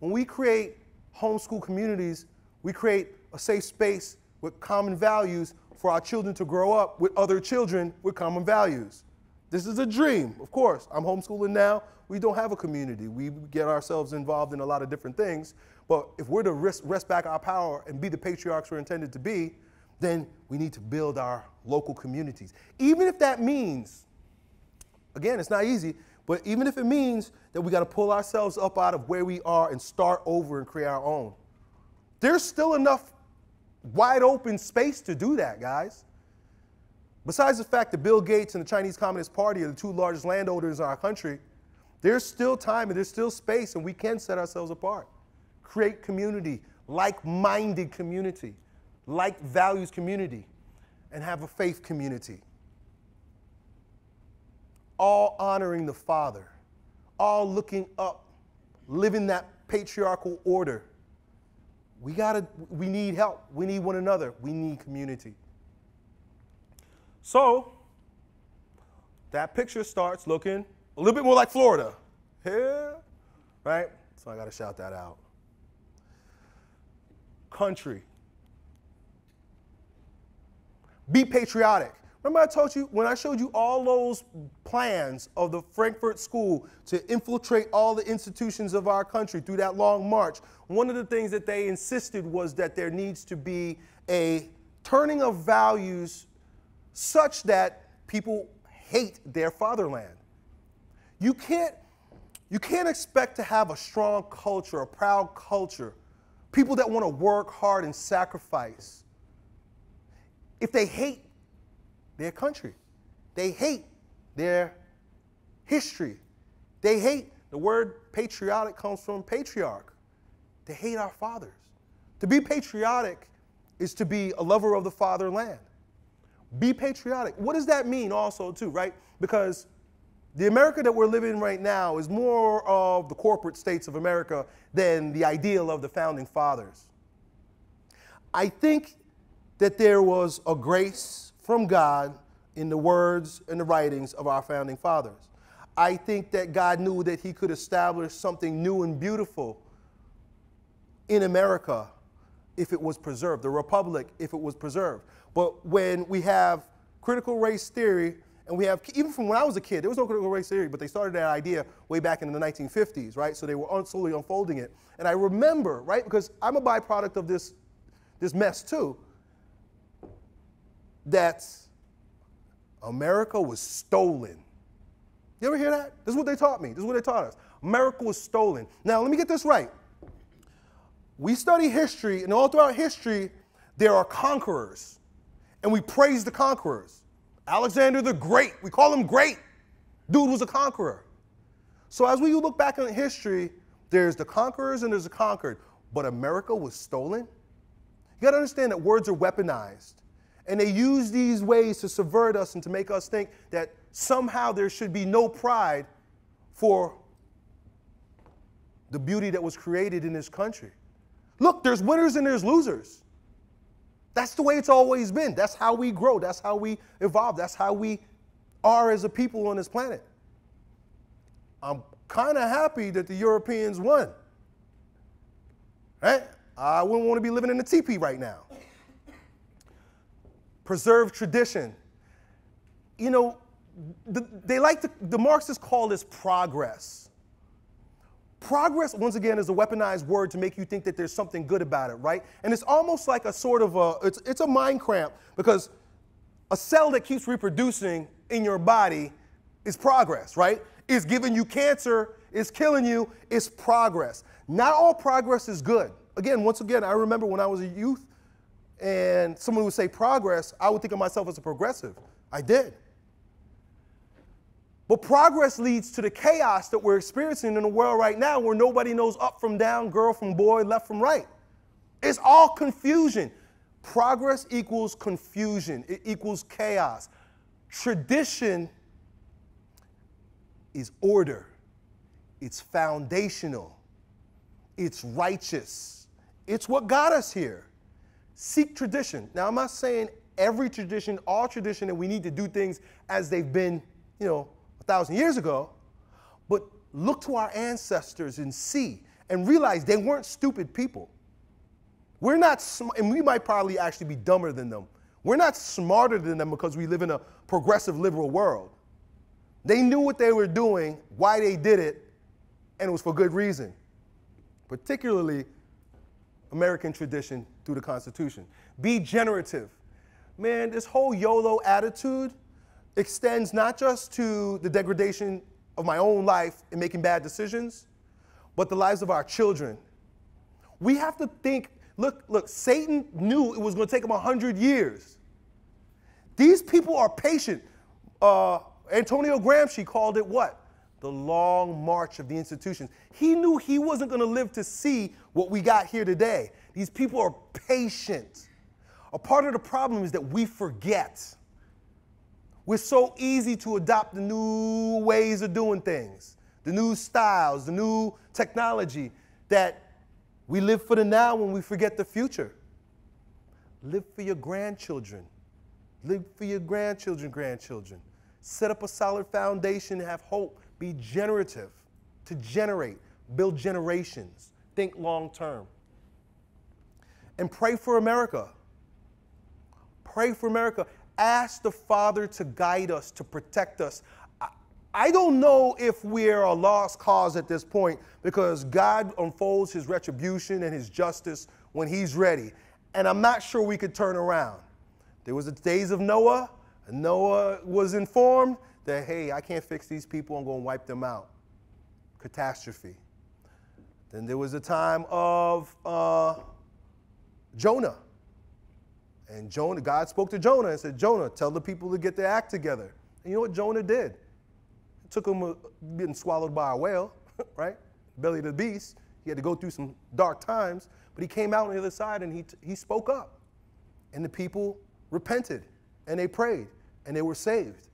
When we create homeschool communities, we create a safe space with common values for our children to grow up with other children with common values. This is a dream, of course. I'm homeschooling now. We don't have a community. We get ourselves involved in a lot of different things. But if we're to wrest back our power and be the patriarchs we're intended to be, then we need to build our local communities. Even if that means, again, it's not easy, but even if it means that we got to pull ourselves up out of where we are and start over and create our own. There's still enough wide open space to do that, guys. Besides the fact that Bill Gates and the Chinese Communist Party are the two largest landowners in our country, there's still time and there's still space, and we can set ourselves apart. Create community, like-minded community, like-values community, and have a faith community. All honoring the Father, all looking up, living that patriarchal order. We need help. We need one another. We need community. So that picture starts looking a little bit more like Florida. Here, right? So I got to shout that out. Country. Be patriotic. Remember I told you, when I showed you all those plans of the Frankfurt School to infiltrate all the institutions of our country through that long march, one of the things that they insisted was that there needs to be a turning of values such that people hate their fatherland. You can't expect to have a strong culture, a proud culture, people that want to work hard and sacrifice, if they hate their country. They hate their history. They hate, the word patriotic comes from patriarch. They hate our fathers. To be patriotic is to be a lover of the fatherland. Be patriotic. What does that mean also too, right? Because the America that we're living in right now is more of the corporate states of America than the ideal of the founding fathers. I think that there was a grace from God in the words and the writings of our founding fathers. I think that God knew that he could establish something new and beautiful in America if it was preserved, the Republic if it was preserved. But when we have critical race theory, and we have, even from when I was a kid, there was no critical race theory, but they started that idea way back in the 1950s, right? So they were slowly unfolding it. And I remember, right, because I'm a byproduct of this mess too, that America was stolen. You ever hear that? This is what they taught me. This is what they taught us. America was stolen. Now, let me get this right. We study history, and all throughout history, there are conquerors, and we praise the conquerors. Alexander the Great, we call him great. Dude was a conqueror. So as we look back on history, there's the conquerors and there's the conquered, but America was stolen? You gotta understand that words are weaponized. And they use these ways to subvert us and to make us think that somehow there should be no pride for the beauty that was created in this country. Look, there's winners and there's losers. That's the way it's always been. That's how we grow. That's how we evolve. That's how we are as a people on this planet. I'm kind of happy that the Europeans won. Right? I wouldn't want to be living in a teepee right now. Preserve tradition. You know, the Marxists call this progress. Progress, once again, is a weaponized word to make you think that there's something good about it, right? And it's almost like a sort of it's a mind cramp, because a cell that keeps reproducing in your body is progress, right? It's giving you cancer, it's killing you, it's progress. Not all progress is good. Again, once again, I remember when I was a youth, and someone would say progress, I would think of myself as a progressive. I did. But progress leads to the chaos that we're experiencing in the world right now, where nobody knows up from down, girl from boy, left from right. It's all confusion. Progress equals confusion. It equals chaos. Tradition is order. It's foundational. It's righteous. It's what got us here. Seek tradition. Now, I'm not saying every tradition, all tradition, that we need to do things as they've been, you know, 1,000 years ago, but look to our ancestors and see and realize they weren't stupid people. We're not, and we might probably actually be dumber than them. We're not smarter than them because we live in a progressive liberal world. They knew what they were doing, why they did it, and it was for good reason, particularly American tradition through the Constitution. Be generative. Man, this whole YOLO attitude extends not just to the degradation of my own life in making bad decisions, but the lives of our children. We have to think, look, Satan knew it was going to take him 100 years. These people are patient. Antonio Gramsci called it what? The long march of the institutions. He knew he wasn't going to live to see what we got here today. These people are patient. A part of the problem is that we forget. We're so easy to adopt the new ways of doing things, the new styles, the new technology, that we live for the now when we forget the future. Live for your grandchildren. Live for your grandchildren. Set up a solid foundation, have hope, be generative, to generate, build generations, think long term. And pray for America. Pray for America. Ask the Father to guide us, to protect us. I don't know if we're a lost cause at this point, because God unfolds his retribution and his justice when he's ready. And I'm not sure we could turn around. There was the days of Noah. Noah was informed that, hey, I can't fix these people. I'm going to wipe them out. Catastrophe. Then there was the time of Jonah. And Jonah, God spoke to Jonah and said, Jonah, tell the people to get their act together. And you know what Jonah did? It took him getting swallowed by a whale, right? Belly of the beast. He had to go through some dark times. But he came out on the other side and he spoke up. And the people repented. And they prayed. And they were saved.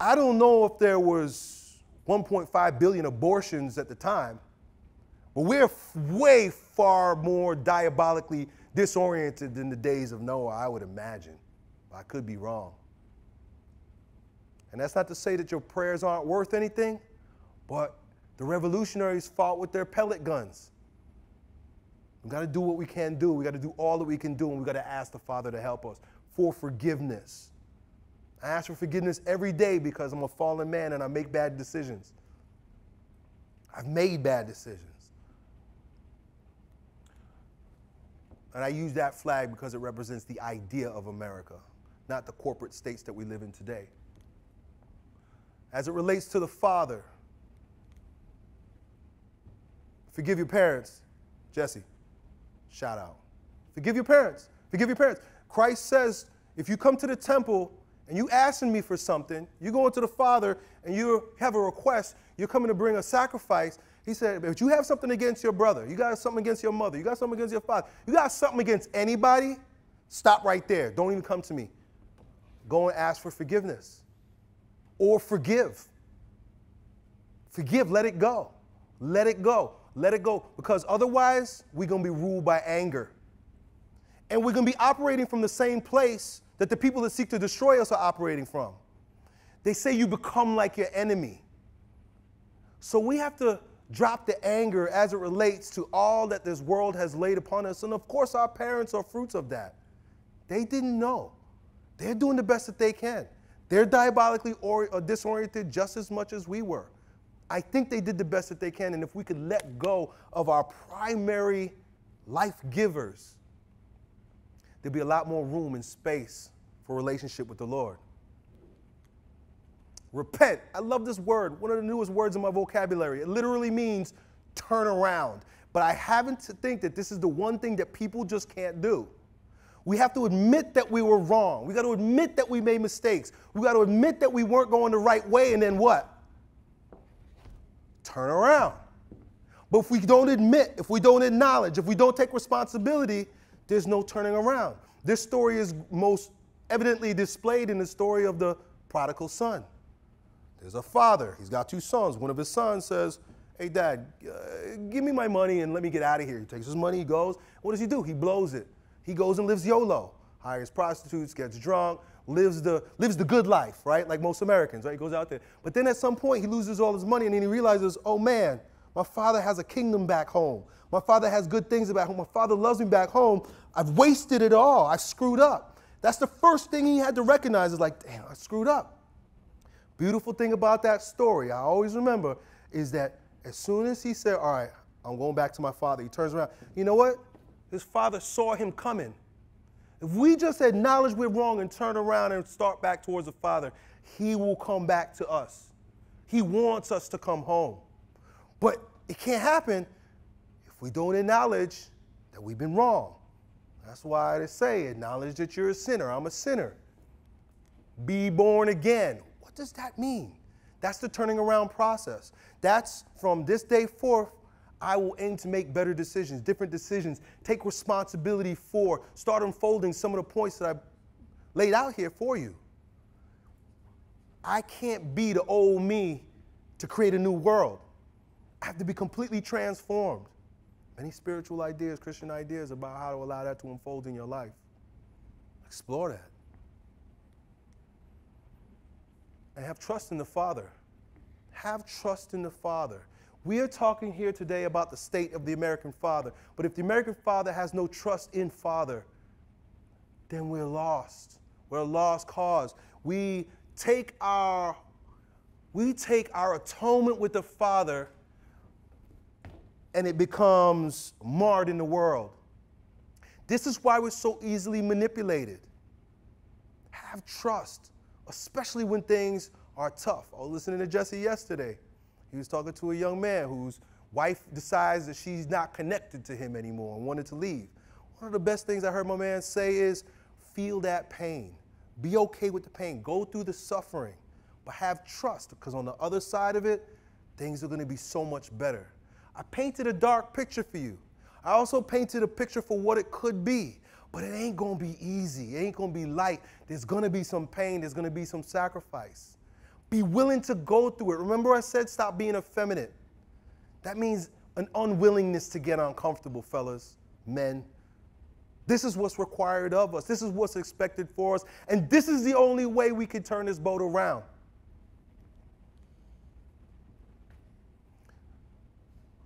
I don't know if there was 1.5 billion abortions at the time. But we're way far more diabolically disoriented than the days of Noah, I would imagine. I could be wrong. And that's not to say that your prayers aren't worth anything, but the revolutionaries fought with their pellet guns. We've got to do what we can do. We've got to do all that we can do, and we've got to ask the Father to help us for forgiveness. I ask for forgiveness every day because I'm a fallen man and I make bad decisions. I've made bad decisions. And I use that flag because it represents the idea of America, not the corporate states that we live in today. As it relates to the Father, forgive your parents. Jesse, shout out. Forgive your parents. Forgive your parents. Christ says, if you come to the temple and you asking me for something, you go into the Father and you have a request, you're coming to bring a sacrifice. He said, but you have something against your brother. You got something against your mother. You got something against your father. You got something against anybody, stop right there. Don't even come to me. Go and ask for forgiveness. Or forgive. Forgive. Let it go. Let it go. Let it go. Because otherwise, we're going to be ruled by anger. And we're going to be operating from the same place that the people that seek to destroy us are operating from. They say you become like your enemy. So we have to drop the anger as it relates to all that this world has laid upon us. And of course, our parents are fruits of that. They didn't know. They're doing the best that they can. They're diabolically disoriented just as much as we were. I think they did the best that they can. And if we could let go of our primary life givers, there'd be a lot more room and space for relationship with the Lord. Repent. I love this word. One of the newest words in my vocabulary. It literally means turn around. But I happen to think that this is the one thing that people just can't do. We have to admit that we were wrong. We got to admit that we made mistakes. We got to admit that we weren't going the right way, and then what? Turn around. But if we don't admit, if we don't acknowledge, if we don't take responsibility, there's no turning around. This story is most evidently displayed in the story of the prodigal son. There's a father. He's got two sons. One of his sons says, hey, Dad, give me my money and let me get out of here. He takes his money. He goes. What does he do? He blows it. He goes and lives YOLO. Hires prostitutes, gets drunk, lives the good life, right? Like most Americans, right? He goes out there. But then at some point, he loses all his money, and then he realizes, oh, man, my father has a kingdom back home. My father has good things back home. My father loves me back home. I've wasted it all. I've screwed up. That's the first thing he had to recognize is like, damn, I screwed up. Beautiful thing about that story, I always remember, is that as soon as he said, all right, I'm going back to my father, he turns around. You know what? His father saw him coming. If we just acknowledge we're wrong and turn around and start back towards the Father, he will come back to us. He wants us to come home. But it can't happen if we don't acknowledge that we've been wrong. That's why they say, acknowledge that you're a sinner. I'm a sinner. Be born again. What does that mean? That's the turning around process. That's from this day forth, I will aim to make better decisions, different decisions, take responsibility for, start unfolding some of the points that I laid out here for you. I can't be the old me to create a new world. I have to be completely transformed. Many spiritual ideas, Christian ideas about how to allow that to unfold in your life. Explore that. And have trust in the Father. Have trust in the Father. We are talking here today about the state of the American father, but if the American father has no trust in father, then we're lost. We're a lost cause. We take our atonement with the Father and it becomes marred in the world. This is why we're so easily manipulated. Have trust, especially when things are tough. I was listening to Jesse yesterday. He was talking to a young man whose wife decides that she's not connected to him anymore and wanted to leave. One of the best things I heard my man say is, feel that pain. Be okay with the pain. Go through the suffering, but have trust, because on the other side of it, things are going to be so much better. I painted a dark picture for you. I also painted a picture for what it could be, but it ain't going to be easy. It ain't going to be light. There's going to be some pain. There's going to be some sacrifice. Be willing to go through it. Remember I said stop being effeminate. That means an unwillingness to get uncomfortable, fellas, men. This is what's required of us. This is what's expected for us. And this is the only way we can turn this boat around.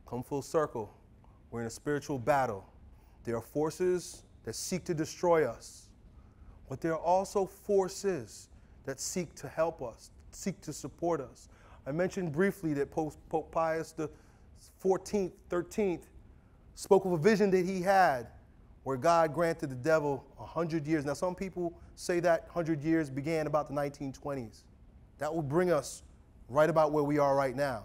Come full circle. We're in a spiritual battle. There are forces that seek to destroy us. But there are also forces that seek to help us, seek to support us. I mentioned briefly that Pope Pius XIII spoke of a vision that he had where God granted the devil 100 years. Now, some people say that 100 years began about the 1920s. That will bring us right about where we are right now.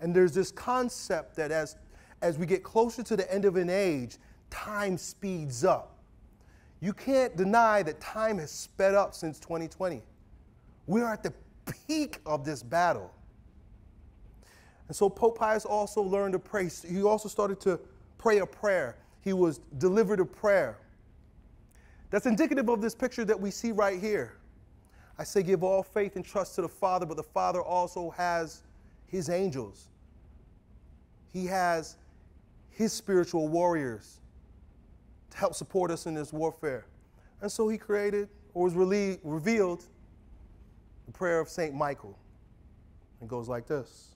And there's this concept that as we get closer to the end of an age, time speeds up. You can't deny that time has sped up since 2020. We are at the peak of this battle. And so Pope Pius also learned to pray. He also started to pray a prayer. He was delivered a prayer. That's indicative of this picture that we see right here. I say give all faith and trust to the Father, but the Father also has his angels. He has his spiritual warriors to help support us in this warfare. And so he created, or was revealed, the prayer of Saint Michael. It goes like this.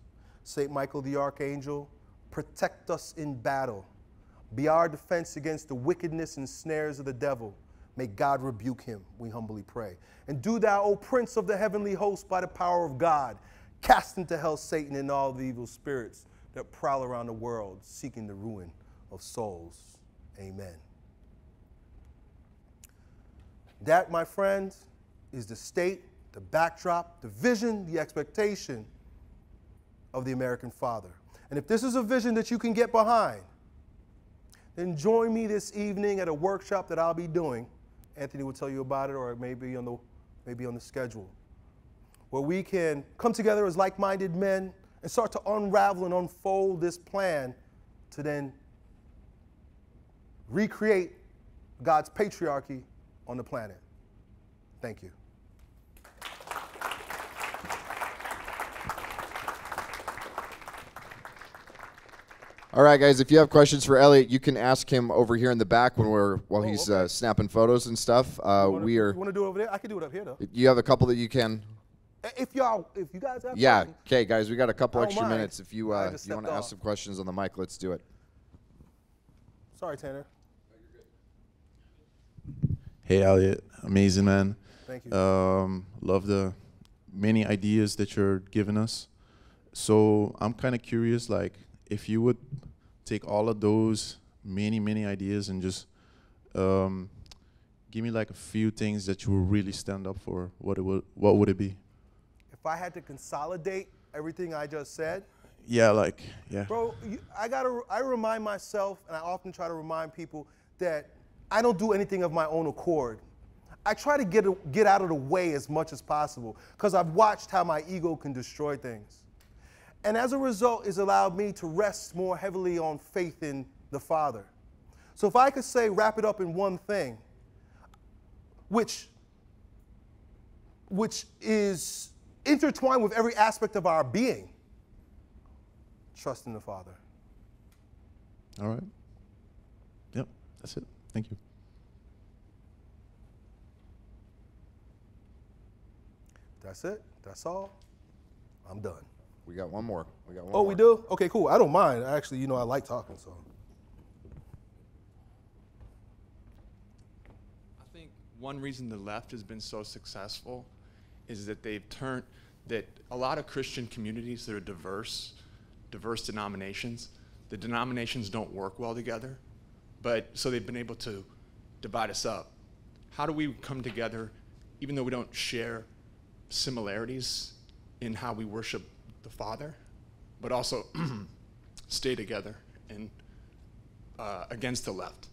Saint Michael the Archangel, protect us in battle. Be our defense against the wickedness and snares of the devil. May God rebuke him, we humbly pray. And do thou, O Prince of the heavenly host, by the power of God, cast into hell Satan and all the evil spirits that prowl around the world, seeking the ruin of souls. Amen. That, my friends, is the state, the backdrop, the vision, the expectation of the American father. And if this is a vision that you can get behind, then join me this evening at a workshop that I'll be doing. Anthony will tell you about it, or it may be on the schedule, where we can come together as like-minded men and start to unravel and unfold this plan to then recreate God's patriarchy on the planet. Thank you. All right, guys, if you have questions for Elliott, you can ask him over here in the back while he's snapping photos and stuff. You want to do it over there? I can do it up here, though. You have a couple that you can. If you guys have questions. Yeah, okay, guys, we got a couple extra minutes. If you you want to ask some questions on the mic, let's do it. Sorry, Tanner. Hey, Elliott, amazing, man. Thank you. Love the many ideas that you're giving us. So I'm kind of curious, like, if you would take all of those many ideas and just give me like a few things that you would really stand up for, what would it be? If I had to consolidate everything I just said? Yeah, like, yeah. Bro, I remind myself, and I often try to remind people, that I don't do anything of my own accord. I try to get out of the way as much as possible, because I've watched how my ego can destroy things. And as a result, it's allowed me to rest more heavily on faith in the Father. So if I could say, wrap it up in one thing, which is intertwined with every aspect of our being, trust in the Father. All right. Yep, that's it. Thank you. That's it. That's all. I'm done. We got one more. Oh, we do? Okay, cool. I don't mind. Actually, you know, I like talking, so. I think one reason the left has been so successful is that they've turned, that a lot of Christian communities that are diverse denominations, the denominations don't work well together, but so they've been able to divide us up. How do we come together, even though we don't share similarities in how we worship the Father, but also stay together and against the left?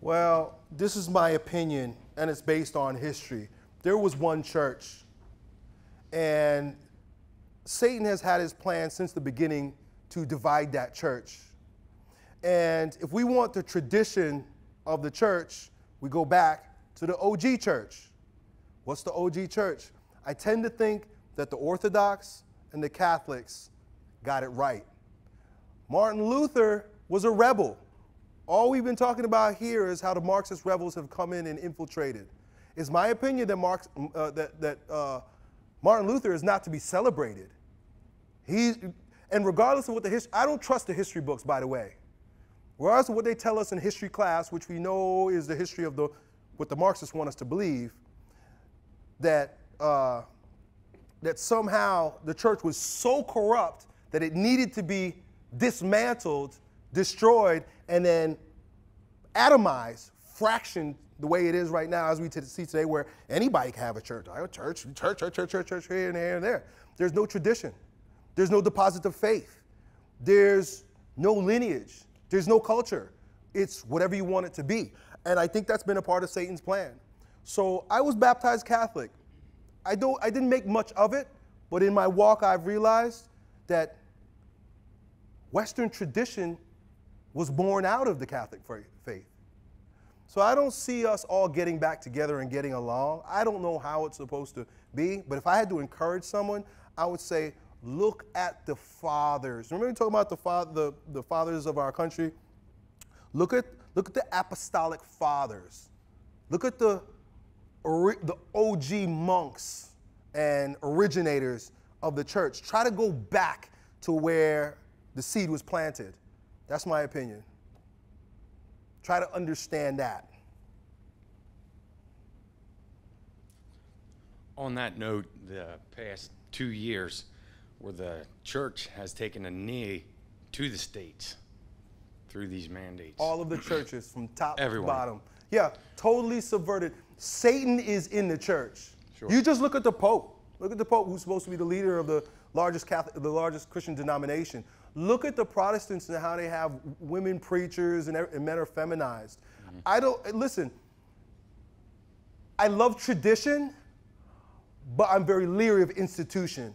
Well, this is my opinion, and it's based on history. There was one church, and Satan has had his plan since the beginning to divide that church. And if we want the tradition of the church, we go back to the OG church. What's the OG church? I tend to think that the Orthodox and the Catholics got it right. Martin Luther was a rebel. All we've been talking about here is how the Marxist rebels have come in and infiltrated. It's my opinion that Martin Luther is not to be celebrated. And regardless of what the history, I don't trust the history books, by the way. Regardless of what they tell us in history class, which we know is the history of what the Marxists want us to believe, that that somehow the church was so corrupt that it needed to be dismantled, destroyed, and then atomized, fractioned the way it is right now, as we see today, where anybody can have a church. I have a church here and there and there. There's no tradition. There's no deposit of faith. There's no lineage. There's no culture. It's whatever you want it to be. And I think that's been a part of Satan's plan. So I was baptized Catholic. I didn't make much of it, but in my walk, I've realized that Western tradition was born out of the Catholic faith. So I don't see us all getting back together and getting along. I don't know how it's supposed to be, but if I had to encourage someone, I would say, look at the fathers. Remember we talking about the fathers of our country? Look at the apostolic fathers. Look at the OG monks and originators of the church. Try to go back to where the seed was planted. That's my opinion. Try to understand that. On that note, the past 2 years where the church has taken a knee to the states through these mandates. All of the churches from top to bottom. Yeah, totally subverted. Satan is in the church. Sure. You just look at the Pope. Look at the Pope, who's supposed to be the leader of the largest Catholic, the largest Christian denomination. Look at the Protestants and how they have women preachers and men are feminized. Mm-hmm. Listen, I love tradition, but I'm very leery of institution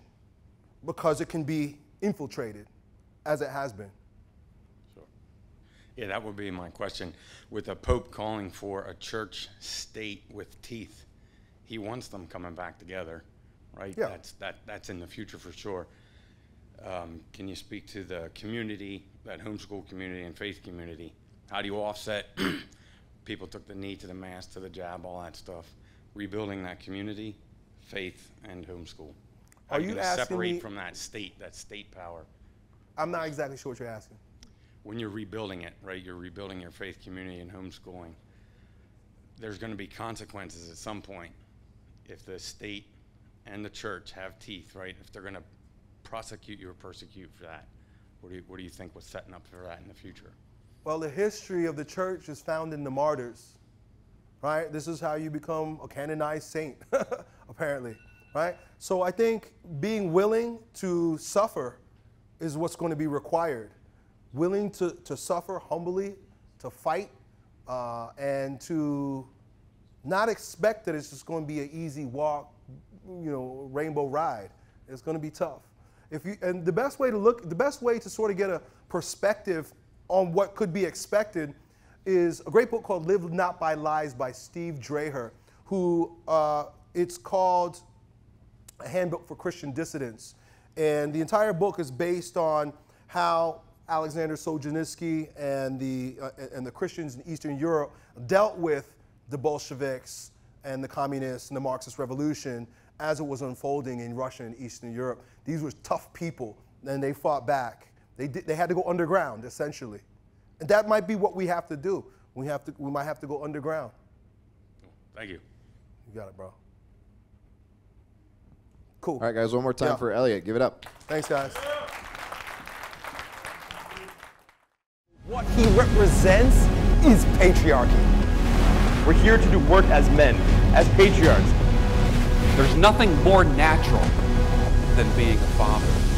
because it can be infiltrated, as it has been. Yeah, that would be my question. With a Pope calling for a church state with teeth, he wants them coming back together, right? Yeah. That's in the future for sure. Can you speak to the community, that homeschool community and faith community? How do you offset people took the knee to the mass, to the jab, all that stuff? Rebuilding that community, faith, and homeschool. How are you asking separate me from that state power? I'm not exactly sure what you're asking. When you're rebuilding it, right? You're rebuilding your faith community and homeschooling. there's going to be consequences at some point if the state and the church have teeth, right? If they're going to prosecute you or persecute for that. What do you think was setting up for that in the future? Well, the history of the church is found in the martyrs, right? This is how you become a canonized saint, apparently, right? So I think being willing to suffer is what's going to be required. Willing to suffer humbly, to fight, and to not expect that it's just going to be an easy walk, you know, rainbow ride. It's going to be tough. And the best way to look, the best way to sort of get a perspective on what could be expected is a great book called Live Not By Lies by Steve Dreher, who it's called A Handbook for Christian Dissidents. And the entire book is based on how Alexander Solzhenitsyn and the Christians in Eastern Europe dealt with the Bolsheviks and the communists and the Marxist revolution as it was unfolding in Russia and Eastern Europe. These were tough people, and they fought back. They had to go underground, essentially. And that might be what we have to do. We might have to go underground. Thank you. You got it, bro. Cool. All right, guys, one more time for Elliott. Give it up. Thanks, guys. What he represents is patriarchy. We're here to do work as men, as patriarchs. There's nothing more natural than being a father.